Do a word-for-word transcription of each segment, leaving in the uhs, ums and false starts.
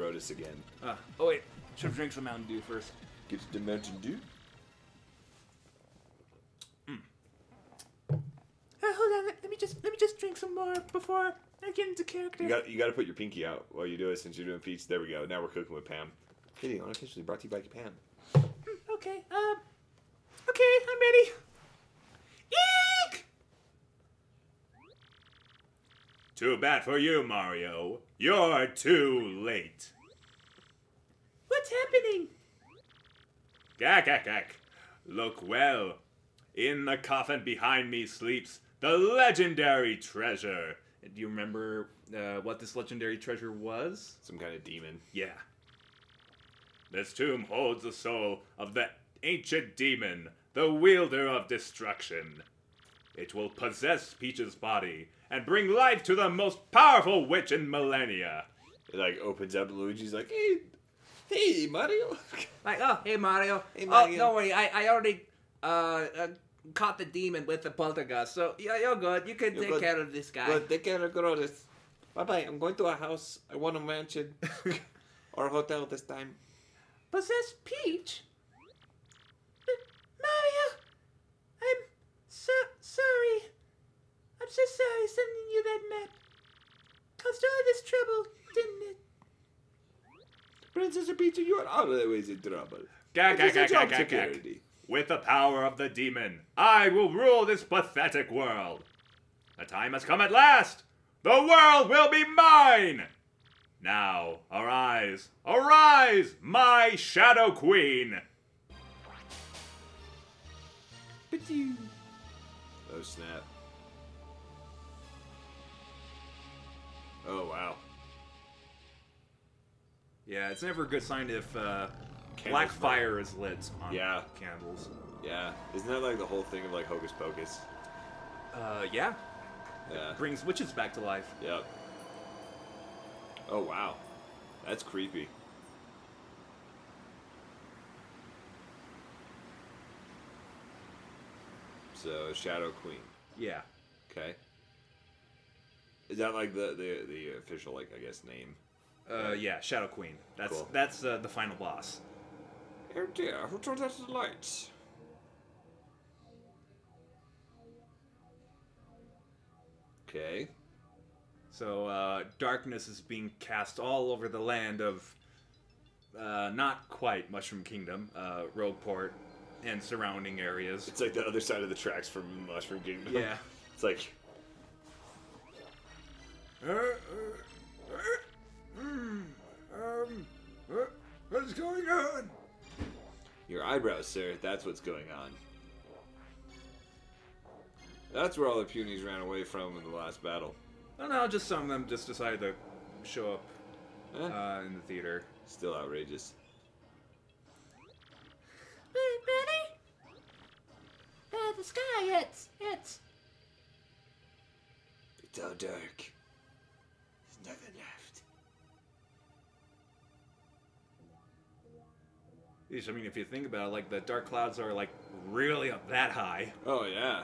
Grodus again. Uh, oh wait, should've drank some Mountain Dew first. Get the Mountain Dew. Mm. Uh, hold on, let, let me just let me just drink some more before I get into character. You got you got to put your pinky out while you do it since you're doing peach. There we go. Now we're cooking with Pam. Kitty unofficially brought to you by Pam. Mm, okay. Um. Okay, I'm ready. Eek! Too bad for you, Mario. You're too late. What's happening? Gak, gak, gak. Look well. In the coffin behind me sleeps the legendary treasure. Do you remember uh, what this legendary treasure was? Some kind of demon. Yeah. This tomb holds the soul of the ancient demon, the wielder of destruction. It will possess Peach's body and bring life to the most powerful witch in millennia. It like opens up, Luigi's like, hey, hey Mario. Like, oh, hey Mario. Hey Mario. Oh, don't worry, I, I already uh, uh, caught the demon with the poltergeist, so yeah, you're good. You can you're take good. care of this guy. Good. Take care of Grodus. Bye bye. I'm going to a house. I want a mansion or a hotel this time. Possess Peach? Mario, I'm so sorry. I'm so sorry sending you that map. Caused all this trouble, didn't it? Princess Peach, you are always in trouble. Gak, gak, gak, gak, gak, gak. With the power of the demon, I will rule this pathetic world. The time has come at last. The world will be mine. Now, arise, arise, my Shadow Queen. Oh snap. Oh wow. Yeah, it's never a good sign if uh, black fire is lit on yeah. candles. Yeah. Isn't that like the whole thing of like Hocus Pocus? Uh, yeah. Yeah. It brings witches back to life. Yep. Oh wow. That's creepy. So Shadow Queen. Yeah. Okay. Is that like the the, the official like I guess name? Uh yeah, Shadow Queen. That's cool. That's uh, the final boss. Oh dear, who turned out the lights? Okay. So uh, darkness is being cast all over the land of uh, not quite Mushroom Kingdom, uh, Rogueport. And surrounding areas. It's like the other side of the tracks from Mushroom Kingdom. Yeah. It's like... Uh, uh, uh, mm, um, uh, what's going on? Your eyebrows, sir. That's what's going on. That's where all the punies ran away from in the last battle. I don't know, just some of them just decided to show up eh. uh, in the theater. Still outrageous. Uh, the sky, it's, it's... It's all dark. There's nothing left. Eesh, I mean, if you think about it, like, the dark clouds are, like, really up that high. Oh, yeah.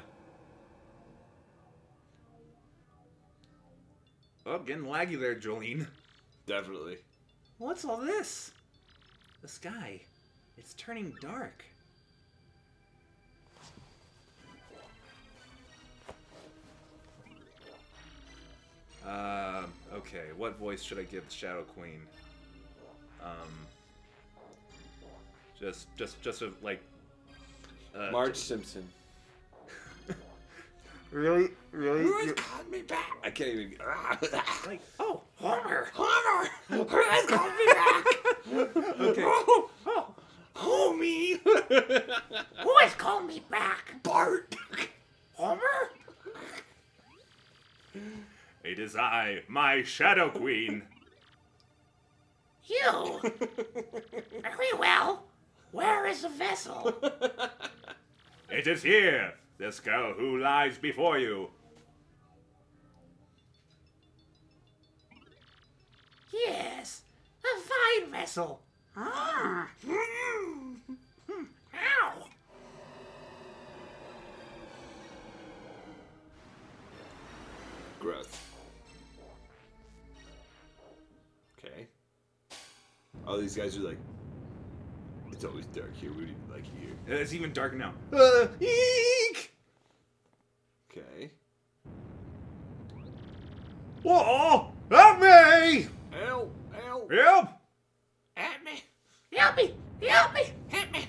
Oh, getting laggy there, Jolene. Definitely. What's all this? The sky. It's turning dark. Uh, okay, what voice should I give the Shadow Queen? Um, just, just, just a, like... Uh, Marge just... Simpson. Really? Really? Who has called me back? I can't even... Like, oh, Homer! Homer! Who has called me back? Okay. Oh, oh, homie! Who has called me back? Bart! Homer? It is I, my Shadow Queen. You! Very well. Where is the vessel? It is here, this girl who lies before you. Yes, a fine vessel. Ah. Ow! Gross. Okay. All these guys are like, it's always dark here. We didn't like here. And it's even darker now. Uh, eek! Okay. Whoa! Help me! Help! Help! Help! Help me! Help me! Help me! Help me!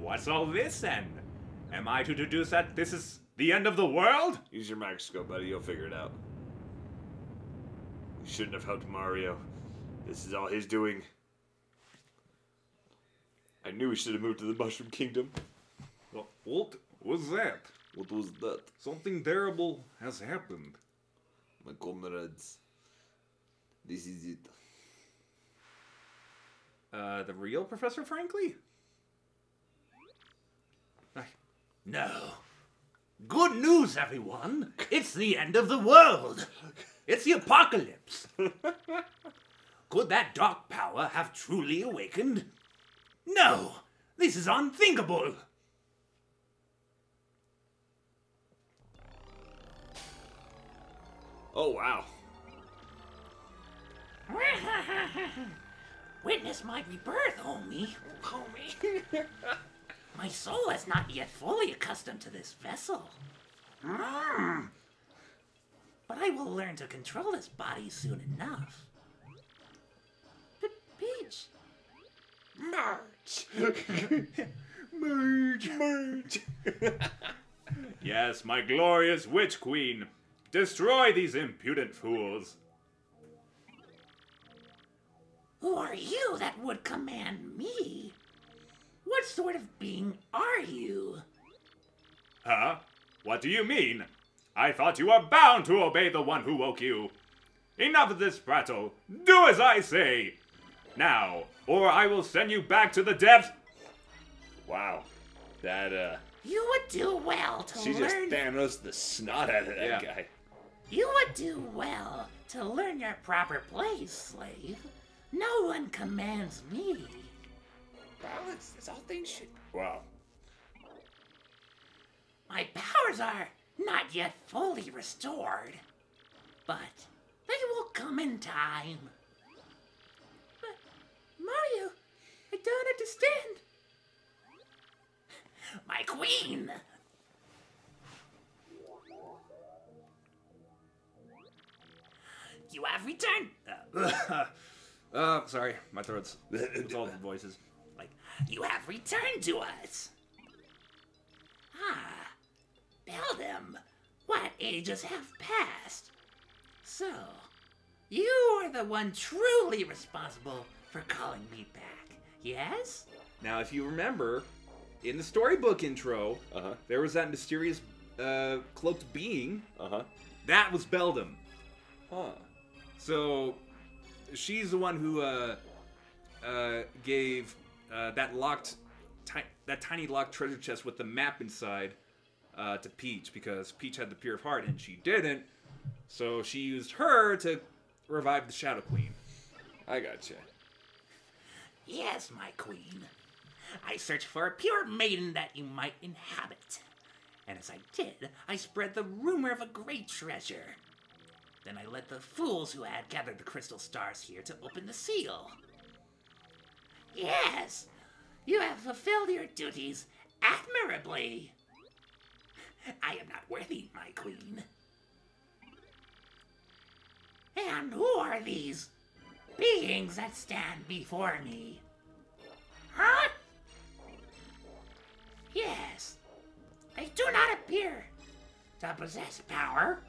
What's all this then? Am I to deduce that this is the end of the world? Use your microscope, buddy. You'll figure it out. We shouldn't have helped Mario. This is all his doing. I knew we should have moved to the Mushroom Kingdom. Well, what was that? What was that? Something terrible has happened. My comrades, this is it. Uh, the real Professor Frankly? No. Good news, everyone. It's the end of the world. It's the apocalypse. Could that dark power have truly awakened? No. This is unthinkable. Oh, wow. Witness my rebirth, homie. Homie. My soul is not yet fully accustomed to this vessel. Mm. But I will learn to control this body soon enough. Peach. Merge. Merge. Merge. Yes, my glorious witch queen. Destroy these impudent fools! Who are you that would command me? What sort of being are you? Huh? What do you mean? I thought you were bound to obey the one who woke you. Enough of this prattle. Do as I say! Now, or I will send you back to the depths. Wow. That, uh... You would do well to she learn... She just Thanos the snot out of that yeah. guy. You would do well to learn your proper place, slave. No one commands me. Balance is all things should... Wow. My powers are not yet fully restored. But they will come in time. But Mario, I don't understand. My queen! You have returned! Uh, uh, sorry, my throat's... It's all the voices. Like, you have returned to us! Ah, Beldam, what ages have passed? So, you are the one truly responsible for calling me back, yes? Now, if you remember... In the storybook intro, uh-huh. there was that mysterious uh, cloaked being. Uh-huh. That was Beldam. Huh. So, she's the one who uh, uh, gave uh, that locked, ti that tiny locked treasure chest with the map inside uh, to Peach, because Peach had the Pure of Heart and she didn't. So she used her to revive the Shadow Queen. I gotcha. Yes, my queen. I searched for a pure maiden that you might inhabit. And as I did, I spread the rumor of a great treasure. Then I led the fools who had gathered the crystal stars here to open the seal. Yes, you have fulfilled your duties admirably. I am not worthy, my queen. And who are these beings that stand before me? Huh? Yes, they do not appear to possess power,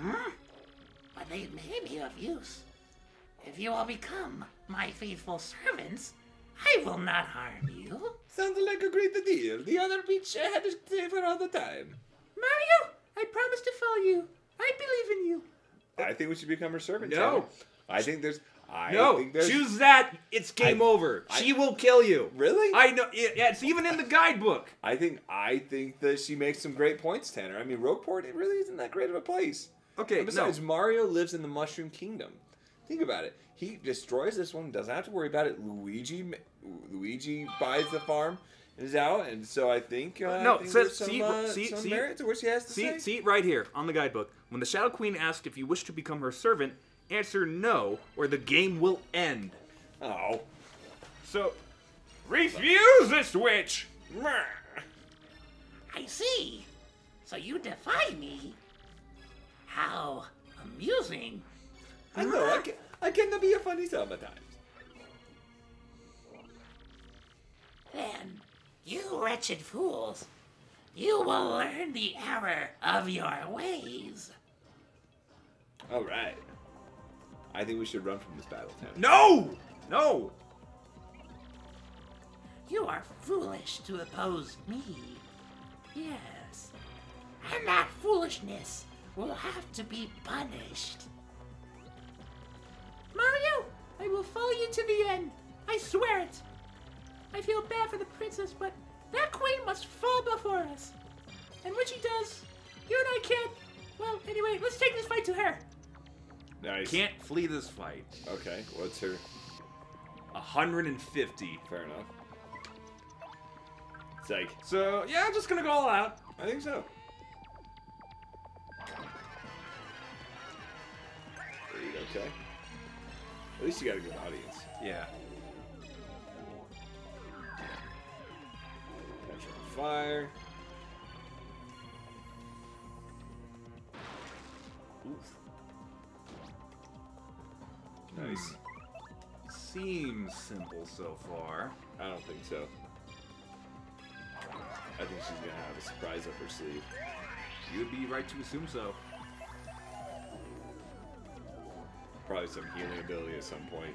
hmm? But they may be of use. If you will become my faithful servants, I will not harm you. Sounds like a great deal. The other Peach had to stay for all the time. Mario, I promise to follow you. I believe in you. I think we should become her servants. No. Right? I think there's... I no, think choose that. It's game I, over. I, she will kill you. Really? I know. It, it's even in the guidebook. I think. I think that she makes some great points, Tanner. I mean, Rogueport, it really isn't that great of a place. Okay. And besides, no. Mario lives in the Mushroom Kingdom. Think about it. He destroys this one. Doesn't have to worry about it. Luigi. Luigi buys the farm and is out. And so I think. Uh, no. I think so, some, see. Uh, see. Some see. Merit to what she has to see, say. See. Right here on the guidebook. When the Shadow Queen asks if you wish to become her servant. Answer no, or the game will end. Oh. So, refuse the switch! I see. So you defy me? How amusing. I know, I can, I can be a funny sometimes. Then, you wretched fools, you will learn the error of your ways. All right. I think we should run from this battle town. No! No! You are foolish to oppose me. Yes. And that foolishness will have to be punished. Mario, I will follow you to the end. I swear it. I feel bad for the princess, but that queen must fall before us. And when she does, you and I can't... Well, anyway, let's take this fight to her. Nice. Can't flee this fight. Okay, what's her? one hundred fifty. Fair enough. It's like... So, yeah, I'm just gonna go all out. I think so. Okay. At least you got a good audience. Yeah. Catch on fire. Oof. Nice. Seems simple so far. I don't think so. I think she's gonna have a surprise up her sleeve. You would be right to assume so. Probably some healing ability at some point.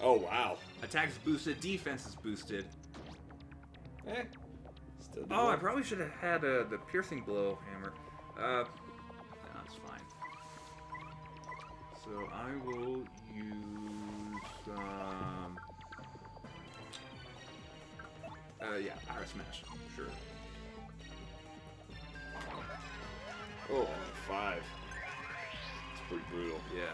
Oh, wow. Attack is boosted, defense is boosted. Eh. Still oh, work. I probably should have had uh, the piercing blow hammer. Uh, no, that's fine. So I will use, um... Uh, yeah, Iris Smash, sure. Oh, five. It's pretty brutal. Yeah.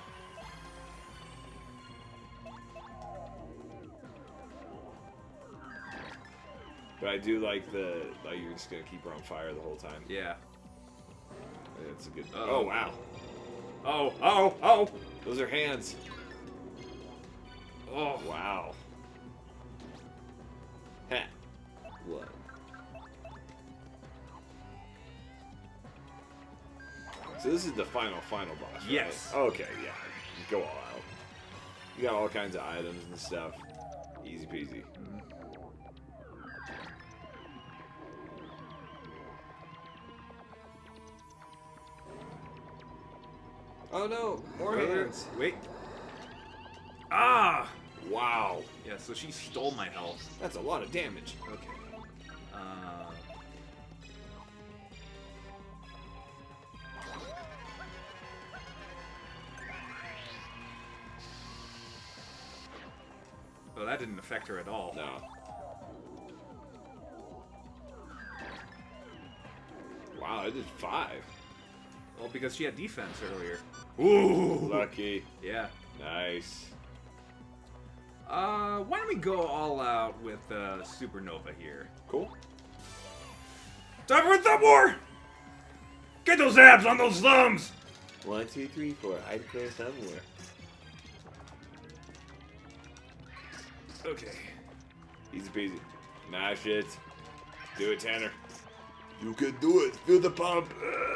But I do like the, like you're just gonna keep her on fire the whole time. Yeah. That's a good. Uh, oh wow. Oh oh oh! Those are hands. Oh wow. Ha. What? So this is the final final boss. Right? Yes. Okay. Yeah. Just go all out. You got all kinds of items and stuff. Easy peasy. Mm-hmm. Oh no, more hands. Wait. Ah! Wow. Yeah, so she stole my health. That's a lot of damage. Okay. Uh... Well, that didn't affect her at all. No. Wow, I did five. Well, because she had defense earlier. Ooh! Lucky. Yeah. Nice. Uh, why don't we go all out with uh, Supernova here? Cool. Time for a thumb war! Get those abs on those thumbs! One, two, three, four. I declare thumb war. Okay. Easy peasy. Mash it. Do it, Tanner. You can do it. Feel the pump.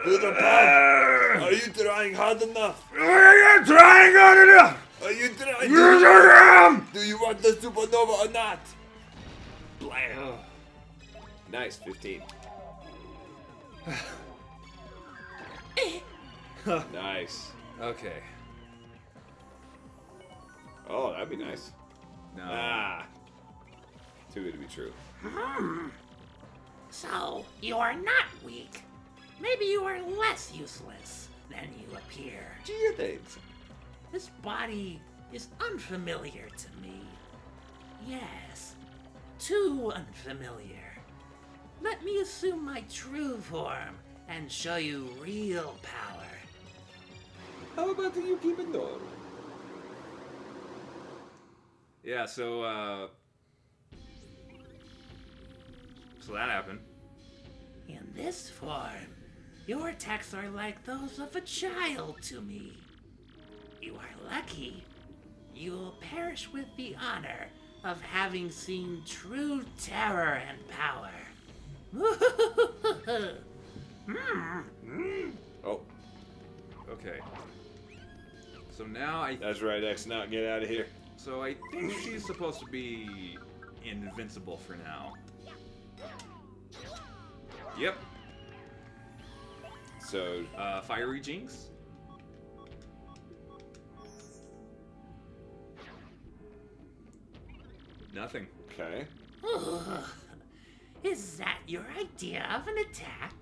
Feel the pump. Are you trying hard enough? Are you trying hard enough? Are you trying? Use your arm. Do you want the supernova or not? Blam. Nice, fifteen. Nice. Okay. Oh, that'd be nice. No. Ah. Too good to be true. So, you are not weak. Maybe you are less useless than you appear. Do your things. This body is unfamiliar to me. Yes, too unfamiliar. Let me assume my true form and show you real power. How about you keep it normal? Yeah, so, uh... So that happened. In this form, your attacks are like those of a child to me. You are lucky. You will perish with the honor of having seen true terror and power. Oh. Okay. So now I... That's right, X-Naut, get out of here. So I think she's supposed to be invincible for now. Yep. So, uh, Fiery Jinx. Nothing. Okay. Is that your idea of an attack?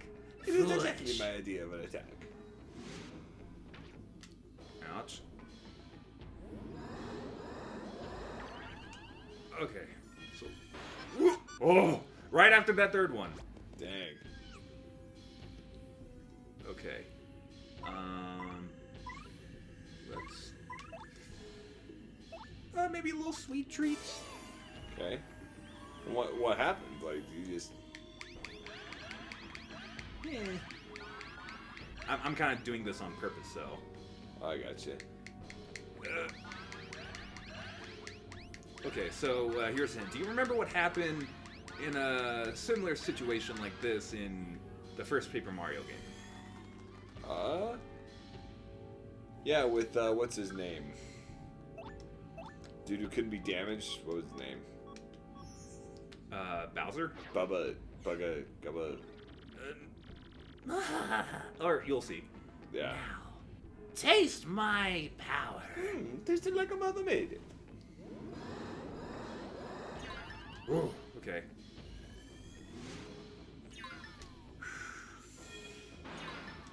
It is exactly my idea of an attack. Ouch. Okay. So. Oh! Right after that third one. Dang. Okay. Um. Let's. Uh, maybe a little sweet treats. Okay. What what happened? Like you just. Yeah. I'm I'm kind of doing this on purpose, so. I gotcha. Uh. Okay, so uh, here's him. Do you remember what happened in a similar situation like this in the first Paper Mario game? Uh. Yeah, with uh, what's his name? Dude who couldn't be damaged. What was his name? Uh, Bowser? Bubba, Bugga, Gubba. Uh, or you'll see. Yeah. Now, taste my power. Mm, tasted like a mother made it. Ooh, okay.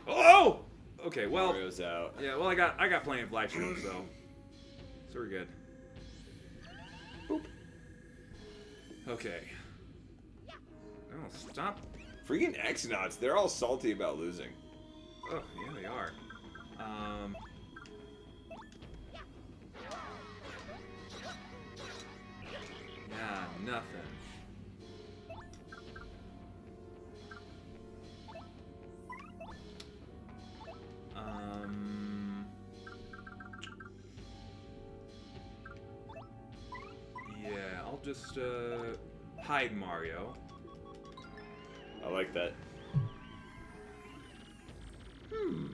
Oh! Okay, well. Mario's out. Yeah, well, I got I got plenty of life streams, so. So we're good. Boop. Okay. Oh, stop. Freaking X-Nauts, they're all salty about losing. Oh, yeah, they are. Um. Yeah, nothing. Um. Yeah, I'll just, uh, hide Mario. I like that. Hmm.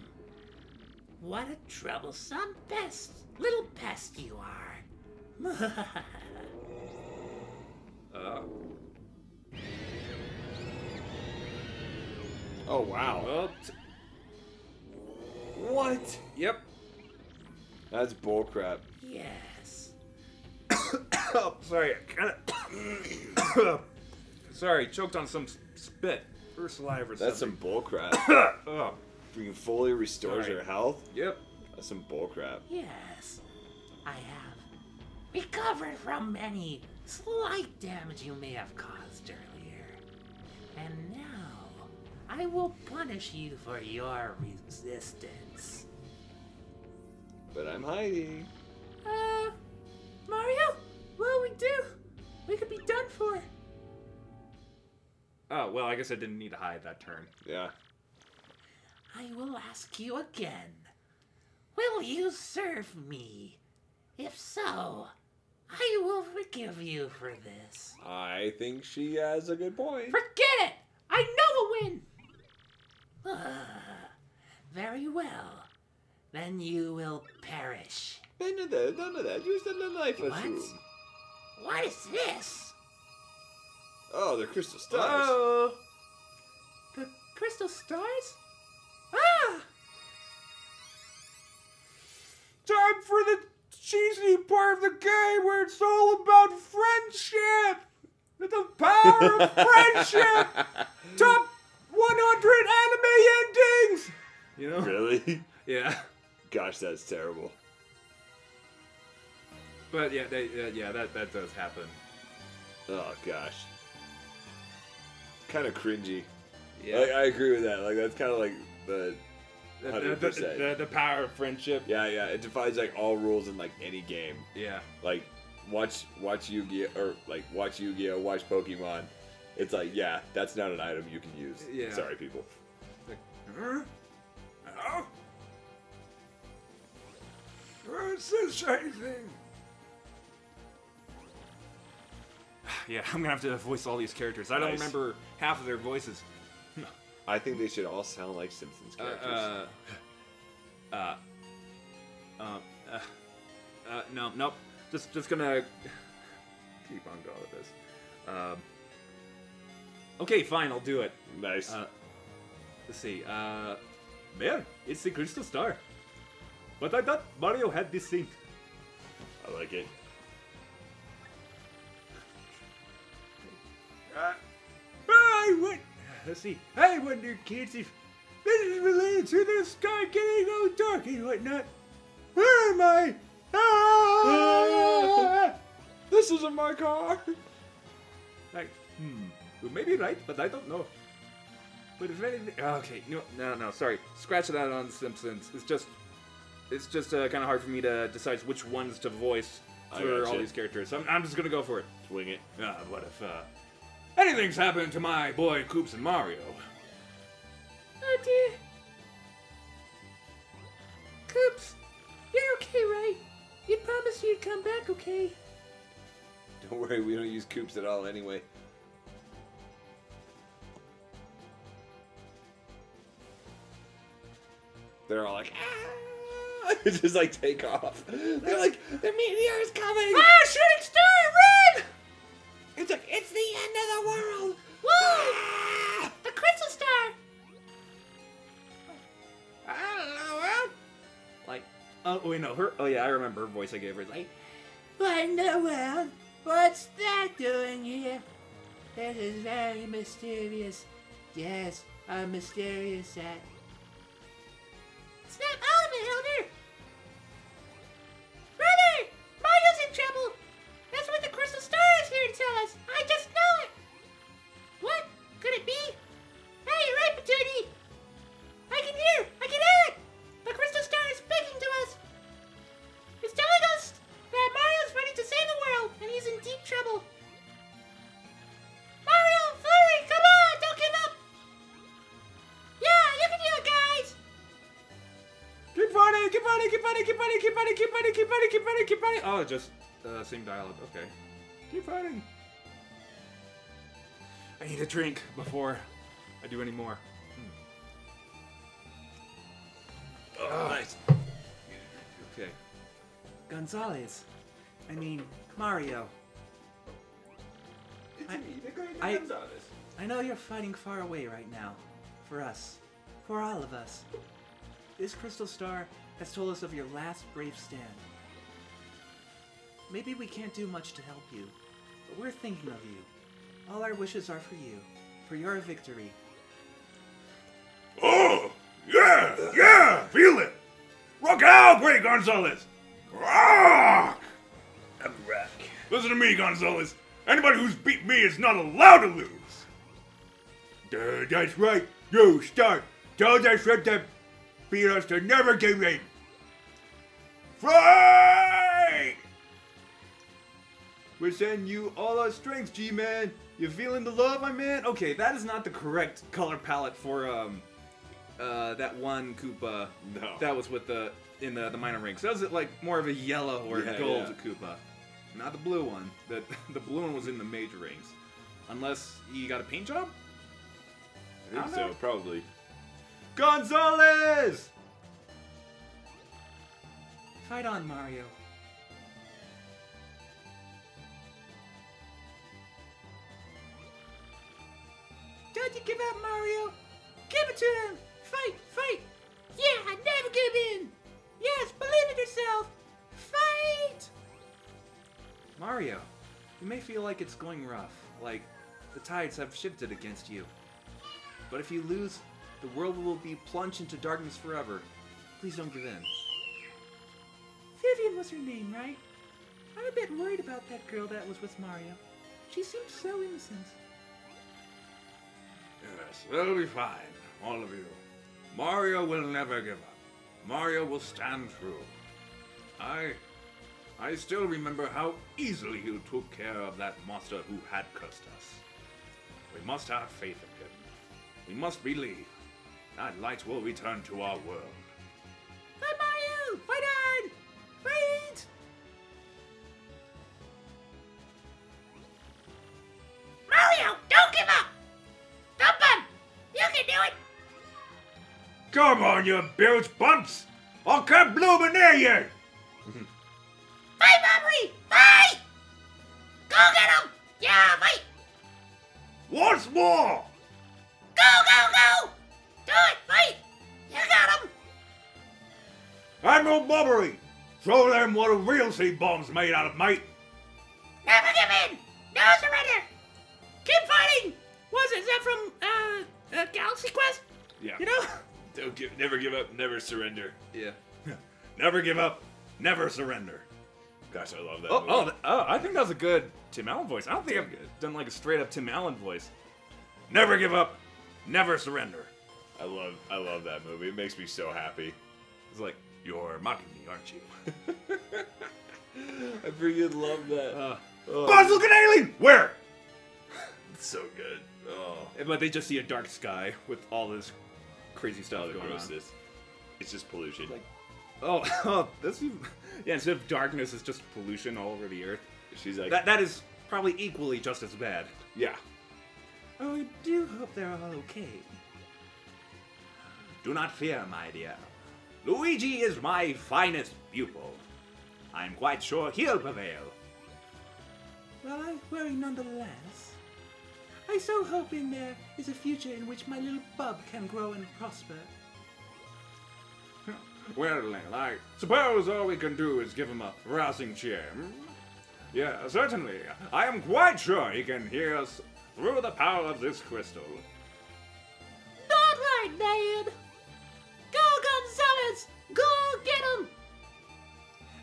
What a troublesome pest. Little pest you are. uh. Oh, wow. Well, what? Yep. That's bullcrap. Yeah. Oh, sorry, I kind of... sorry, choked on some spit. Or saliva or something. That's some bullcrap. Oh. Freaking fully restores your health? Yep. That's some bullcrap. Yes, I have recovered from any slight damage you may have caused earlier. And now, I will punish you for your resistance. But I'm hiding. Uh, Mario? Well, we do. We could be done for. Oh, well, I guess I didn't need to hide that turn. Yeah. I will ask you again. Will you serve me? If so, I will forgive you for this. I think she has a good point. Forget it! I know a win! Uh, very well. Then you will perish. None of that, none of that. Use the life of you. What is this? Oh, they're crystal stars. Oh, the crystal stars? Ah! Time for the cheesy part of the game where it's all about friendship. The power of friendship. Top one hundred anime endings. You know? Really? Yeah. Gosh, that's terrible. But yeah, they, uh, yeah, that that does happen. Oh gosh, kind of cringy. Yeah, like, I agree with that. Like that's kind of like the one hundred percent. The, the, the the power of friendship. Yeah, yeah, it defies like all rules in like any game. Yeah, like watch watch Yu-Gi-Oh or like watch Yu-Gi-Oh, watch Pokemon, It's like, yeah, that's not an item you can use. Yeah. Sorry, people. Like, huh? Huh? What's this shiny thing? Yeah, I'm gonna have to voice all these characters. I don't nice. remember half of their voices. I think they should all sound like Simpsons characters. Uh, uh, uh, uh, uh, uh no, nope. Just, just gonna keep on going with this. Um, okay, fine, I'll do it. Nice. Uh, let's see. Uh, man, it's the Crystal Star. But I thought Mario had this thing. I like it. Uh, I would. Let's see. I wonder, kids, if this is related to the sky getting all dark and whatnot. Where am I? Ah! This isn't my car. Like, hmm. Well, maybe right, but I don't know. But if anything, okay. No, no, no. Sorry. Scratch that on the Simpsons. It's just, it's just uh, kind of hard for me to decide which ones to voice for all these characters. So I'm, I'm just gonna go for it. Swing it. Ah, uh, what if? Uh, Anything's happened to my boy Koops and Mario. Oh dear. Koops, you're okay, right? You promised you'd come back, okay? Don't worry, we don't use Koops at all anyway. They're all like, ah! Just like take off. They're like, the meteor's coming! Ah, shooting star, run! It's like, it's the end of the world! Whoa! Ah! The Crystal Star! I don't know, huh? Like, oh, wait, no, her, oh yeah, I remember her voice I gave her. It's like, what in the world? What's that doing here? This is very mysterious. Yes, I'm mysterious at. Snap out of it, Elder! Brother! Mario's in trouble! That's what the Crystal Star is here to tell us! I just know it! What? Could it be? Hey, you're right, Patootie! I can hear! I can hear it! The Crystal Star is speaking to us! It's telling us that Mario's ready to save the world, and he's in deep trouble. Mario! Flurry! Come on! Don't give up! Yeah, you can do it, guys! Keep fighting! Keep fighting! Keep fighting! Keep fighting! Keep fighting! Keep fighting! Keep fighting! Keep fighting! Keep fighting! Oh, just... Uh, same dialogue, okay. Keep fighting. I need a drink before I do any more. Mm. Oh, nice. Okay. Gonzalez. I mean, Mario. It's I, me, the great I, Gonzalez. I know you're fighting far away right now. For us. For all of us. This Crystal Star has told us of your last brave stand. Maybe we can't do much to help you, but we're thinking of you. All our wishes are for you, for your victory. Oh! Yeah! Yeah! Feel it! Rock out, Great Gonzalez! Rock! I'm rock. Listen to me, Gonzalez. Anybody who's beat me is not allowed to lose! Duh, that's right. You start. Tell that shit that beat us to never give in. Fight! We're sending you all our strengths, G-Man. You feeling the love, my man? Okay, that is not the correct color palette for um, uh, that one Koopa. No. That was with the in the the minor rings. That was like more of a yellow or yeah, gold yeah. Koopa, not the blue one. The the blue one was in the major rings, unless you got a paint job. I think I so, know. probably. Gonzalez! Fight on, Mario. Don't you give up, Mario! Give it to him! Fight! Fight! Yeah, I never give in! Yes, believe in yourself! Fight! Mario, you may feel like it's going rough, like the tides have shifted against you. But if you lose, the world will be plunged into darkness forever. Please don't give in. Vivian was her name, right? I'm a bit worried about that girl that was with Mario. She seemed so innocent. Yes, it'll be fine, all of you. Mario will never give up. Mario will stand through. I... I still remember how easily you took care of that monster who had cursed us. We must have faith in him. We must believe that light will return to our world. Fight Mario! Fight on! Fight! Mario, don't give up! Thump him! You can do it! Come on, you bilge bumps! I'll come blooming near you! Fight, Bobbery! Fight! Go get him! Yeah, fight! Once more! Go, go, go! Do it, fight! You got him! Admiral Bobbery! Show them what a real C-bomb's made out of, mate! Never give in! No surrender! Keep fighting! Was it, is that from, uh, uh, Galaxy Quest? Yeah. You know? Don't give, never give up, never surrender. Yeah. Never give up, never surrender. Gosh, I love that oh, movie. Oh, oh, I think that was a good Tim Allen voice. I don't think I've done like a straight up Tim Allen voice. Never give up, never surrender. I love, I love that movie. It makes me so happy. It's like, you're mocking me, aren't you? I freaking love that. Uh, oh. Buzz looking alien! Where? It's so good. Oh. But they just see a dark sky with all this crazy stuff oh, going grossness. on. It's just pollution. Like, oh, oh, that's even, yeah. Instead of darkness, it's just pollution all over the earth. She's like, that, that is probably equally just as bad. Yeah. Oh, I do hope they're all okay. Do not fear, my dear. Luigi is my finest pupil. I'm quite sure he'll prevail. Well, I worry nonetheless. I so hope in there is a future in which my little bub can grow and prosper. Well, I suppose all we can do is give him a rousing cheer. Yeah, certainly. I am quite sure he can hear us through the power of this crystal. Not right, Ned! Go, Gonzalez! Go get him!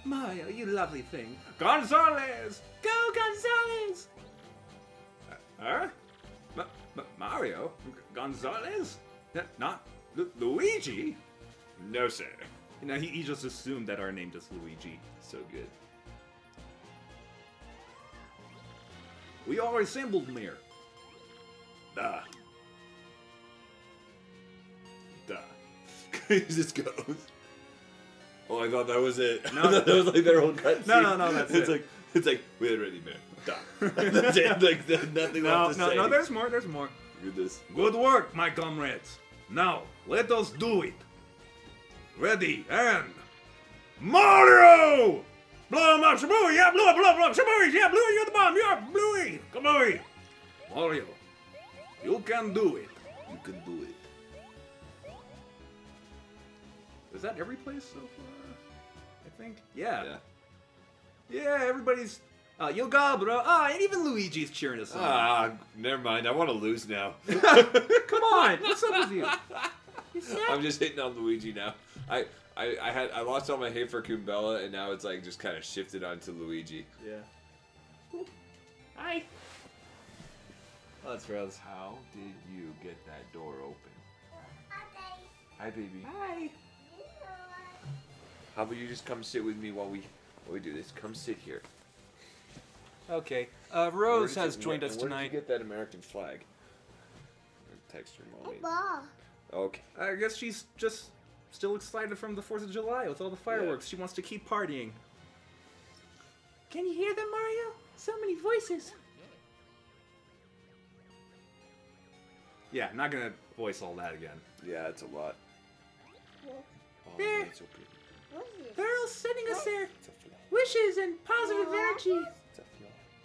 Mario, you lovely thing. Gonzalez! Go, Gonzalez! Huh? M M Mario? G Gonzalez? N not Lu Luigi? No, sir. You know, he, he just assumed that our name is Luigi. So good. We are assembled near. Duh. Duh. He just goes. Oh, I thought that was it. No, I thought that was like their whole cutscene. No, no, no, that's it's it. Like, it's like, we already met. Duh. That's it. Like, nothing no, left to no, say. No, no, there's more, there's more. Goodness. Good work, my comrades. Now, let us do it. Ready, and... Mario! Blow him up, Shabooey! Yeah, blow up, blow up, blow up! Shabooey! Yeah, Bluey, you're the bomb! You're Bluey! Come on here! Mario, you can do it. You can do it. Is that every place so far? I think. Yeah. Yeah, yeah everybody's... Uh, yo, God, bro! Ah, and even Luigi's cheering us on. Ah, never mind. I want to lose now. Come on! What's up with you? I'm just hitting on Luigi now. I, I, I had I lost all my hate for Goombella, and now it's like just kind of shifted onto Luigi. Yeah. Hi. Let's rouse. How did you get that door open? Hi, Hi baby. Hi. How about you just come sit with me while we while we do this? Come sit here. Okay. Uh, Rose has it, joined where, us where tonight. Did you get that American flag? Text her mom. Okay. I guess she's just still excited from the fourth of July with all the fireworks. Yeah. She wants to keep partying. Can you hear them, Mario? So many voices. Yeah, not gonna voice all that again. Yeah, it's a lot. Yeah. Oh, they're, man, so they're all sending us their wishes and positive energy.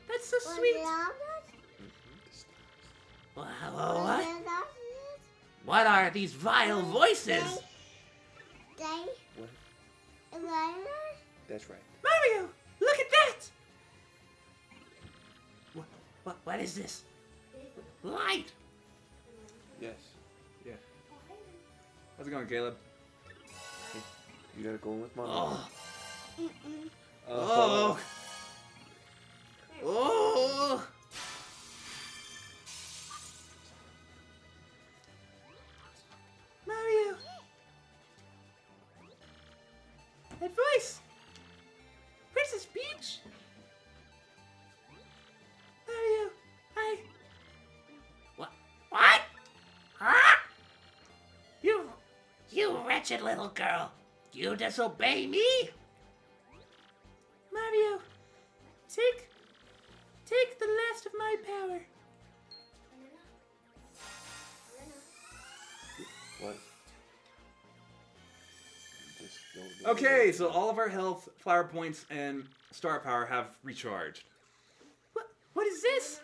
That's so sweet. Well, hello, what? What are these vile voices? They, they, what? That's right. Mario, look at that! What? What? What is this? Light. Yes. Yeah. How's it going, Caleb? Hey, you gotta go in with Mom. Oh. Mm -mm. Uh, oh. Oh. Oh. Mario! That voice! Princess Peach! Mario, I... wretched little girl. You disobey me? Mario, take, take the last of my power. What? Okay, so all of our health, flower points, and star power have recharged. What? What is this?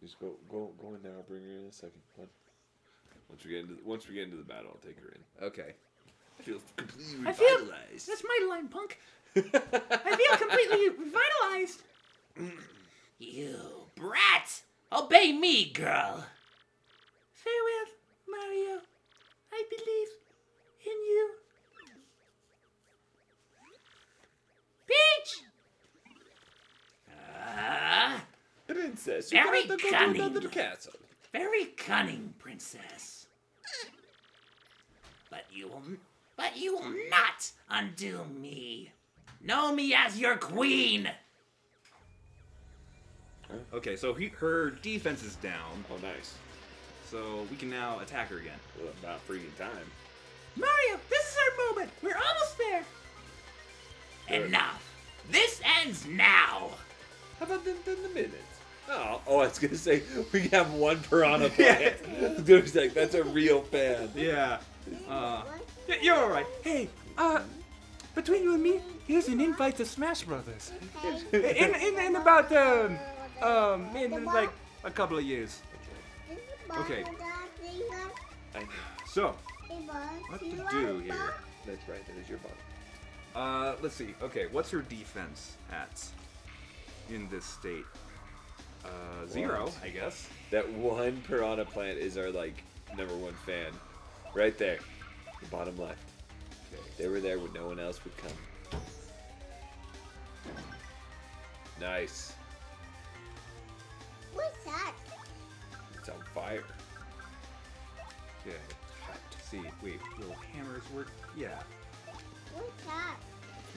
Just go, go, go in there. I'll bring her in a second. Once we get into, the, once we get into the battle, I'll take her in. Okay. I feel completely revitalized. I feel, that's my line, punk. I feel completely revitalized. You brat! Obey me, girl. Farewell, Mario. I believe in you. Peach! Ah, uh, princess, you very have to cunning. Go to another castle. Very cunning, princess. But you will, but you will not undo me. Know me as your queen. Okay, so he, her defense is down. Oh, nice. So we can now attack her again. Well, about freaking time. Mario, this is our moment. We're almost there. Good. Enough. This ends now. How about in the, the minutes? Oh, oh, I was gonna say we can have one piranha plant. Dude's like, that's a real fan. Yeah. Uh, you're all right. Hey, uh, between you and me, here's an invite to Smash Brothers. In in, in about um um in like a couple of years. Okay, so, what to do here? That's right, that is your bottom. Uh, let's see, okay, what's her defense at in this state? Uh, zero, I guess. That one piranha plant is our, like, number one fan. Right there, the bottom left. Okay. They were there when no one else would come. Nice. What's that? It's on fire. Yeah. Hot. See, wait, will hammers work? Yeah. What's that?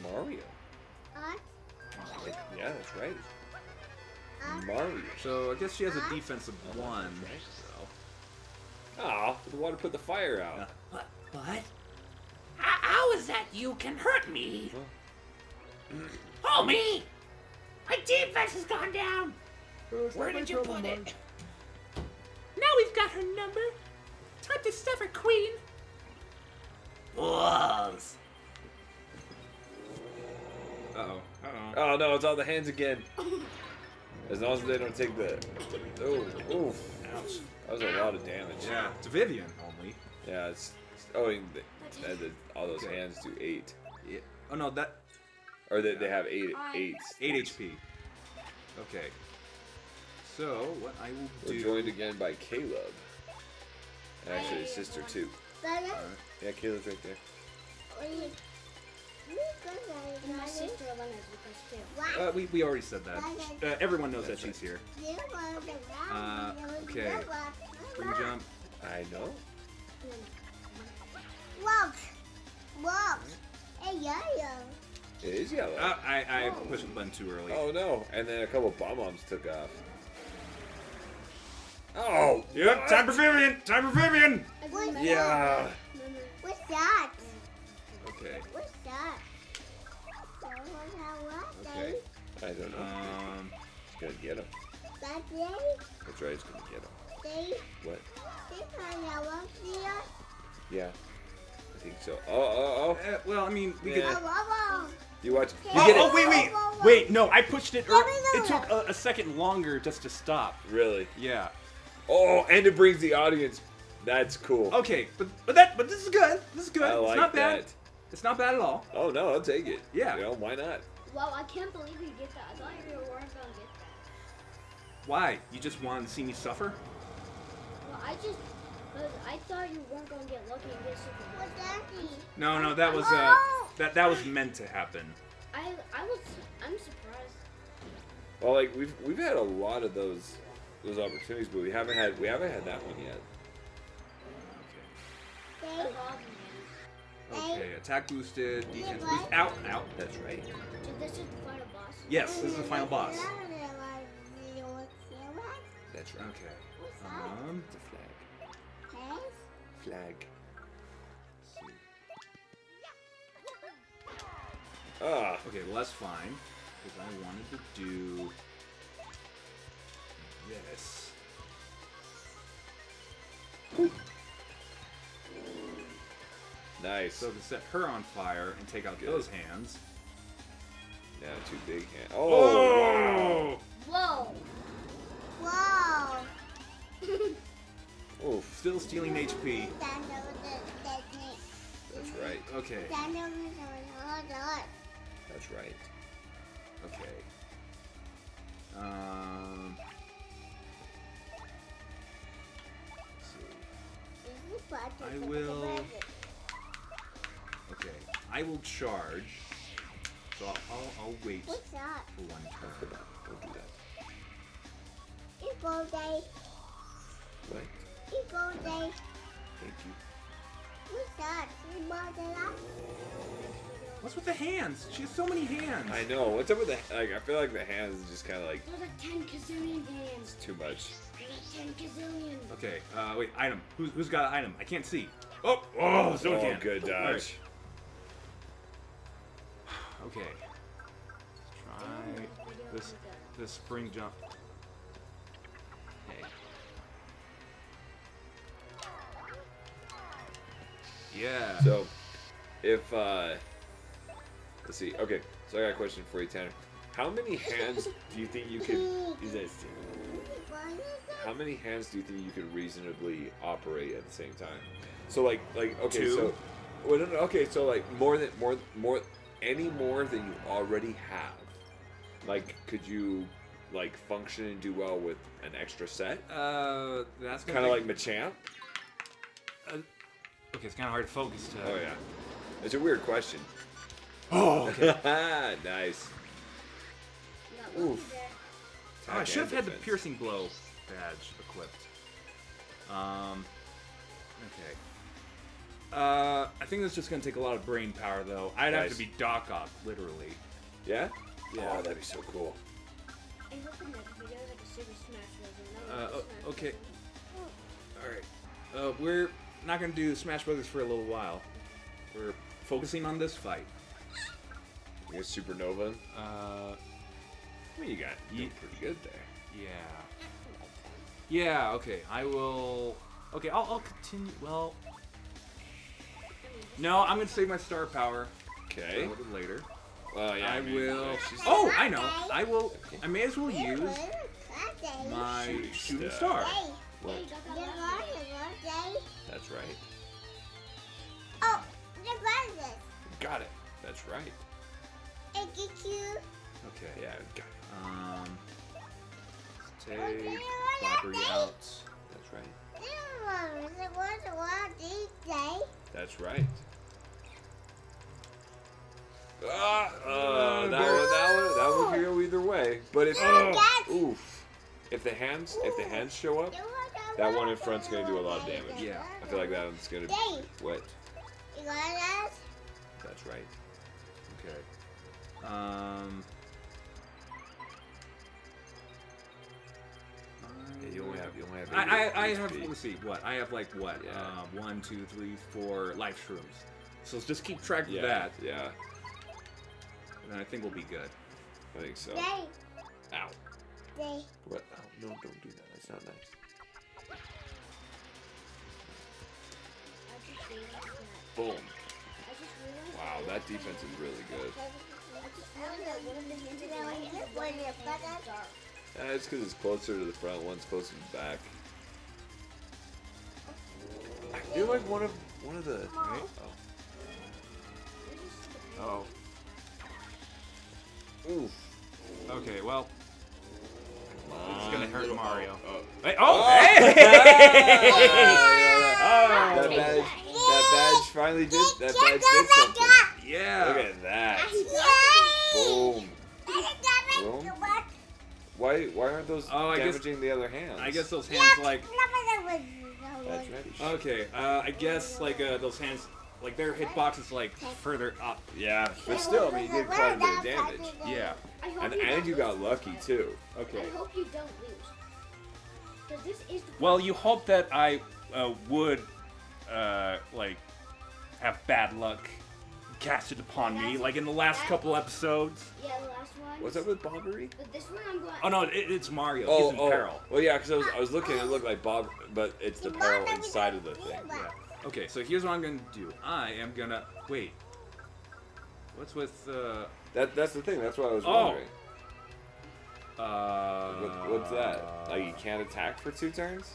Mario. Uh, oh, yeah, that's right. Uh, Mario. So I guess she has uh, a defense of uh, one. Aw, right, so. Oh, the water put the fire out. Uh, what? What? How is that you can hurt me? Huh? Oh, me! My defense has gone down! Oh, where did you put it? Mark? Now we've got her number. Time to stuff her queen. Wolves. Uh oh. Uh oh. Oh no, it's all the hands again. As long as they don't take the. Oh, oh. Ouch. That was a lot of damage. Yeah, it's Vivian only. Yeah, it's. it's oh, and the, the, all those hands do eight. Yeah. Oh no, that. Or they, yeah. they have eight, eight, eight H P. Okay. So, what I will We're do... We're joined again by Caleb. And actually his sister, too. Uh, yeah, Caleb's right there. And my sister too. Uh, we, we already said that. Uh, everyone knows That's that she's right. here. Uh, okay. Free jump. I know. Walk. Walk. Hey, yo-yo. It is yellow. Uh, I, I oh. pushed the button too early. Oh, no. And then a couple bomb-ombs took off. Oh! Yep, what? Time for Vivian! Time for Vivian! What's yeah! That? What's that? Okay. What's that? Okay. I don't know. Um, he's gonna get him. That's right, he's gonna get him. They, what? They yeah. I think so. Oh, oh, oh. Uh, well, I mean, we yeah. could... Oh, you watch. You oh, get oh, it. wait, wait. Wait, no, I pushed it. Er it took a, a second longer just to stop. Really? Yeah. Oh, and it brings the audience. That's cool. Okay, but but that but this is good. This is good. I like it's not that. bad. It's not bad at all. Oh no, I'll take it. Yeah. You know, why not? Wow, I can't believe you get that. I thought you were gonna get that. Why? You just wanted to see me suffer? Well, I just I thought you weren't gonna get lucky and get super. What's that? No, no, that was uh that that was meant to happen. I I was I'm surprised. Well, like we've we've had a lot of those. Those opportunities, but we haven't had we haven't had that one yet. Okay. Okay. Attack boosted. Defense boosted. Out. Out. That's right. So this is the final boss. Yes, this is the final boss. That's right. Okay. Um, the flag. flag. Ah. Okay, well that's fine, because I wanted to do this. Ooh. Nice. So I can set her on fire and take out Good. those hands. Now two big hands. Oh! Whoa! Wow. Whoa! Whoa! Oh, still stealing H P. That's right. Okay. That's right. Okay. Um. Let's see. I will. Okay. I will charge. So I'll, I'll, I'll wait for one turn. Don't do that. It's go day. What? It's go day. Thank you. What's that? What's with the hands? She has so many hands. I know. What's up with the like? I feel like the hands is just kind of like. There's like ten gazillion hands. It's too much. There's like ten gazillion. Okay. Uh, wait. Item. Who's who's got an item? I can't see. Oh. Oh. So oh, can. Good dodge. Okay. Let's try this this spring jump. Okay. Yeah. So, if uh, let's see. Okay. So I got a question for you, Tanner. How many hands do you think you could? Is that? How many hands do you think you could reasonably operate at the same time? So like like okay Two. so, well, no, no, okay so like more than more more. Any more than you already have, like, could you, like, function and do well with an extra set? Uh, that's kind of like Machamp. Uh, okay, it's kind of hard to focus. To... Oh yeah, it's a weird question. Oh, okay. Nice. Oof. Oh, I should have had defense. the piercing blow badge equipped. Um. Okay. Uh, I think that's just gonna take a lot of brain power, though. I'd nice. have to be Doc Ock, literally. Yeah? Yeah. Oh, that'd be so cool. I'm hoping that we go like a Super Smash Bros. Uh, oh, okay. Alright. Uh, we're not gonna do Smash Brothers for a little while. We're focusing on this fight. You got Supernova? Uh, well, you got you pretty good there. Yeah. Yeah, okay. I will... Okay, I'll, I'll continue... Well... No, I'm gonna save my star power. Okay. A little bit later. Well, yeah. I, I mean, will. Oh, I know. I will. I may as well use my shooting star. What? That's right. Oh, the buzzer. Got it. That's right. Thank you. Okay. Yeah, got it. Um. Take Bobbery out. That's right. That's right. Ah, uh, that, that would that would go either way. But if oh, oof, if the hands if the hands show up, that one in front's gonna do a lot of damage. Yeah, I feel like that one's gonna be what? That's right. Okay. Um. Yeah, you only have you only have. I I, I have. Let's see. What I have like what? Yeah. Uh, one, two, three, four life shrooms. So let's just keep track of yeah, that. Yeah. And then I think we'll be good. I think so. Day. Ow. Day. What? Oh, no! Don't do that. That's not nice. Boom. Wow, that defense is really good. Uh, it's because it's closer to the front, one's closer to the back. I feel like one of one of the. Right? Oh. Uh oh. Oof. Okay. Well. It's gonna hurt Mario. Oh. Wait, oh! Oh! Hey! Oh! That badge. That badge finally did. That badge did something. Yeah. Look at that. Boom. Boom. Why why aren't those oh, damaging guess, the other hands? I guess those hands like That's right. Okay, uh, I guess like uh, those hands like their hitbox is like further up. Yeah, but still, I mean, you did quite a bit of damage. Yeah, and and you got lucky too. Okay. I hope you don't lose. This is well, you hope that I uh, would uh, like, have bad luck casted upon that's me, like in the last couple episodes. Yeah, the last one. Was that with Bobbery? But this one I'm going. Oh no, it, it's Mario. Oh, he's in oh. peril. Well, yeah, because I was, I was looking, it looked like Bob, but it's the peril inside of the thing. Yeah. Okay, so here's what I'm gonna do. I am gonna wait. What's with uh? That that's the thing. That's what I was wondering. Oh. Uh. What, what's that? Like you can't attack for two turns?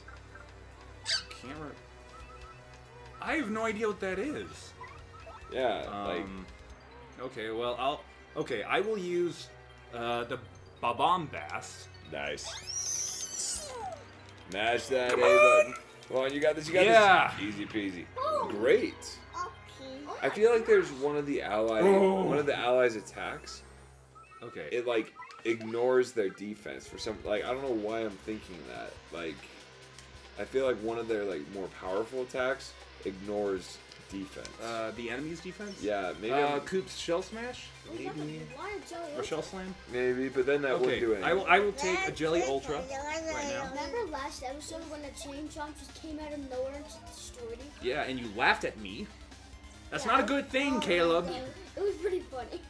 Camera. I have no idea what that is. Yeah, um, like... Okay, well, I'll... Okay, I will use uh, the Bob-omb Blast. Nice. Mash that Come A button. Come on, you got this, you got yeah. this. Easy peasy. Oh. Great. Okay. I feel like there's one of the ally... Oh. One of the allies' attacks. Okay. It, like, ignores their defense for some... Like, I don't know why I'm thinking that. Like, I feel like one of their, like, more powerful attacks ignores... Defense. Uh, the enemy's defense? Yeah, maybe. Uh, Koops Shell Smash? Maybe. Or Shell Slam? Maybe, but then that okay. wouldn't do anything. I will, I will take a Jelly Ultra right now. Remember last episode when the chain jump just came out of nowhere and just destroyed it? Yeah, and you laughed at me. That's yeah. not a good thing, oh, Caleb. It was, it was pretty funny.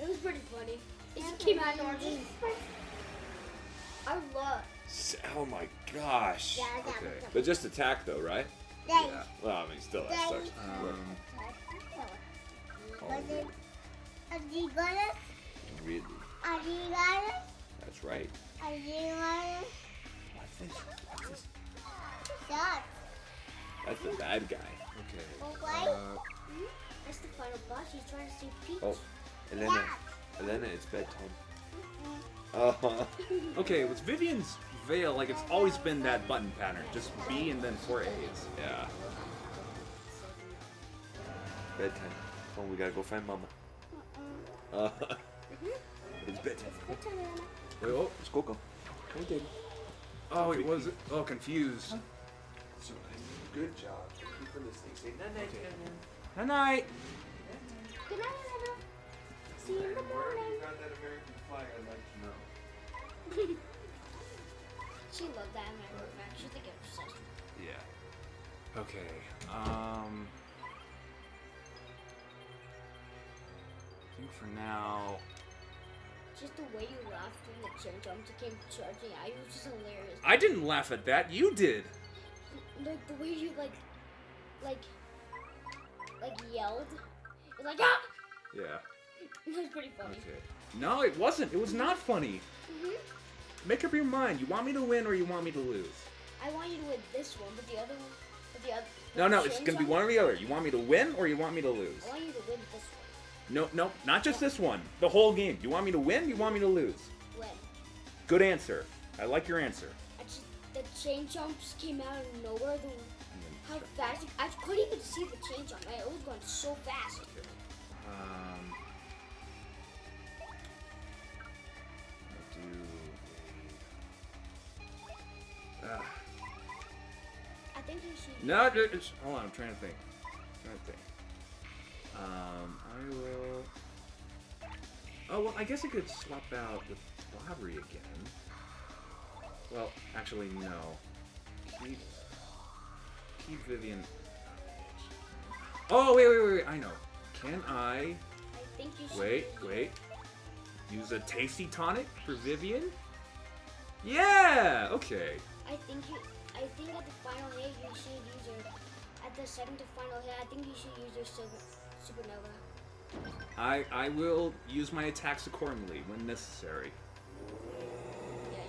It was pretty funny. It just came out of nowhere. I love it. Oh my gosh. Okay. But just attack though, right? Yeah. Well, I mean, still, that sucks. Um, really? That's right. What's this? What's this? That's the bad guy. Okay. Uh, That's the final boss. He's trying to save Peach. Oh, Elena. Elena, it's bedtime. Uh-huh. Okay, with Vivian's veil, like it's always been that button pattern. Just B and then four A's. Yeah. Bedtime. Oh, we gotta go find Mama. Uh, it's bedtime. Wait, oh, it's Coco. Oh, it was. Oh, confused. So nice. Good job. Keep her listening. Say night night. Night night. Good night, Elena. See you in the morning. You got that American flag, I'd like to know. She loved that American flag. She's like obsessed with it. Yeah. Okay. Um. I think for now. Just the way you laughed when the chair jumped came charging out, it was just hilarious. I didn't laugh at that. You did. Like the way you like, like, like yelled. It was like ah. Yeah. It was pretty funny. Okay. No, it wasn't. It was not funny. Mm-hmm. Make up your mind. You want me to win or you want me to lose? I want you to win this one, but the other one... But the other, but no, no, it's going to be one or the other. You want me to win or you want me to lose? I want you to win this one. No, no, not just yeah. this one. The whole game. You want me to win? You want me to lose? Win. Good answer. I like your answer. I just, the chain jumps came out of nowhere. The, mm-hmm. How fast... It, I couldn't even see the chain jump. It was going so fast. Okay. Um... Uh. I think you should. No, just, hold on. I'm trying to think. I'm trying to think. Um, I will. Oh well, I guess I could swap out with Bobbery again. Well, actually, no. Keep, keep Vivian. Oh wait, wait, wait, wait! I know. Can I? I think you should. Wait, wait. Use a tasty tonic for Vivian. Yeah. Okay. I think you. I think at the final hit you should use your. At the second to final hit, I think you should use your super, supernova. I I will use my attacks accordingly when necessary. Yeah,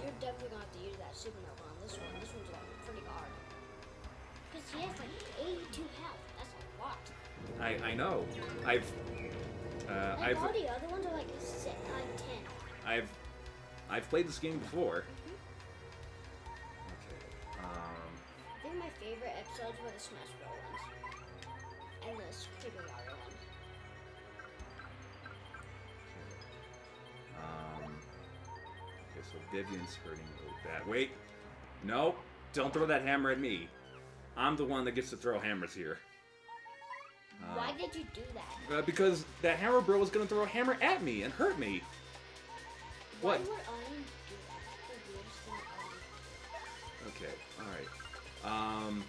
you're definitely gonna have to use that supernova on this one. This one's like pretty hard. Cause he has like eighty-two health. That's a lot. I I know. I've. Uh, like I've. All the other ones are like six, like ten. I've. I've played this game before. My favorite episodes were the Smash Bros. ones and the Paper Mario one. Um, okay, so Vivian's hurting really bad. Wait, no, don't throw that hammer at me. I'm the one that gets to throw hammers here. Uh, Why did you do that? Uh, because that hammer bro was gonna throw a hammer at me and hurt me. Why what? Would I do that? Okay, all right. Um,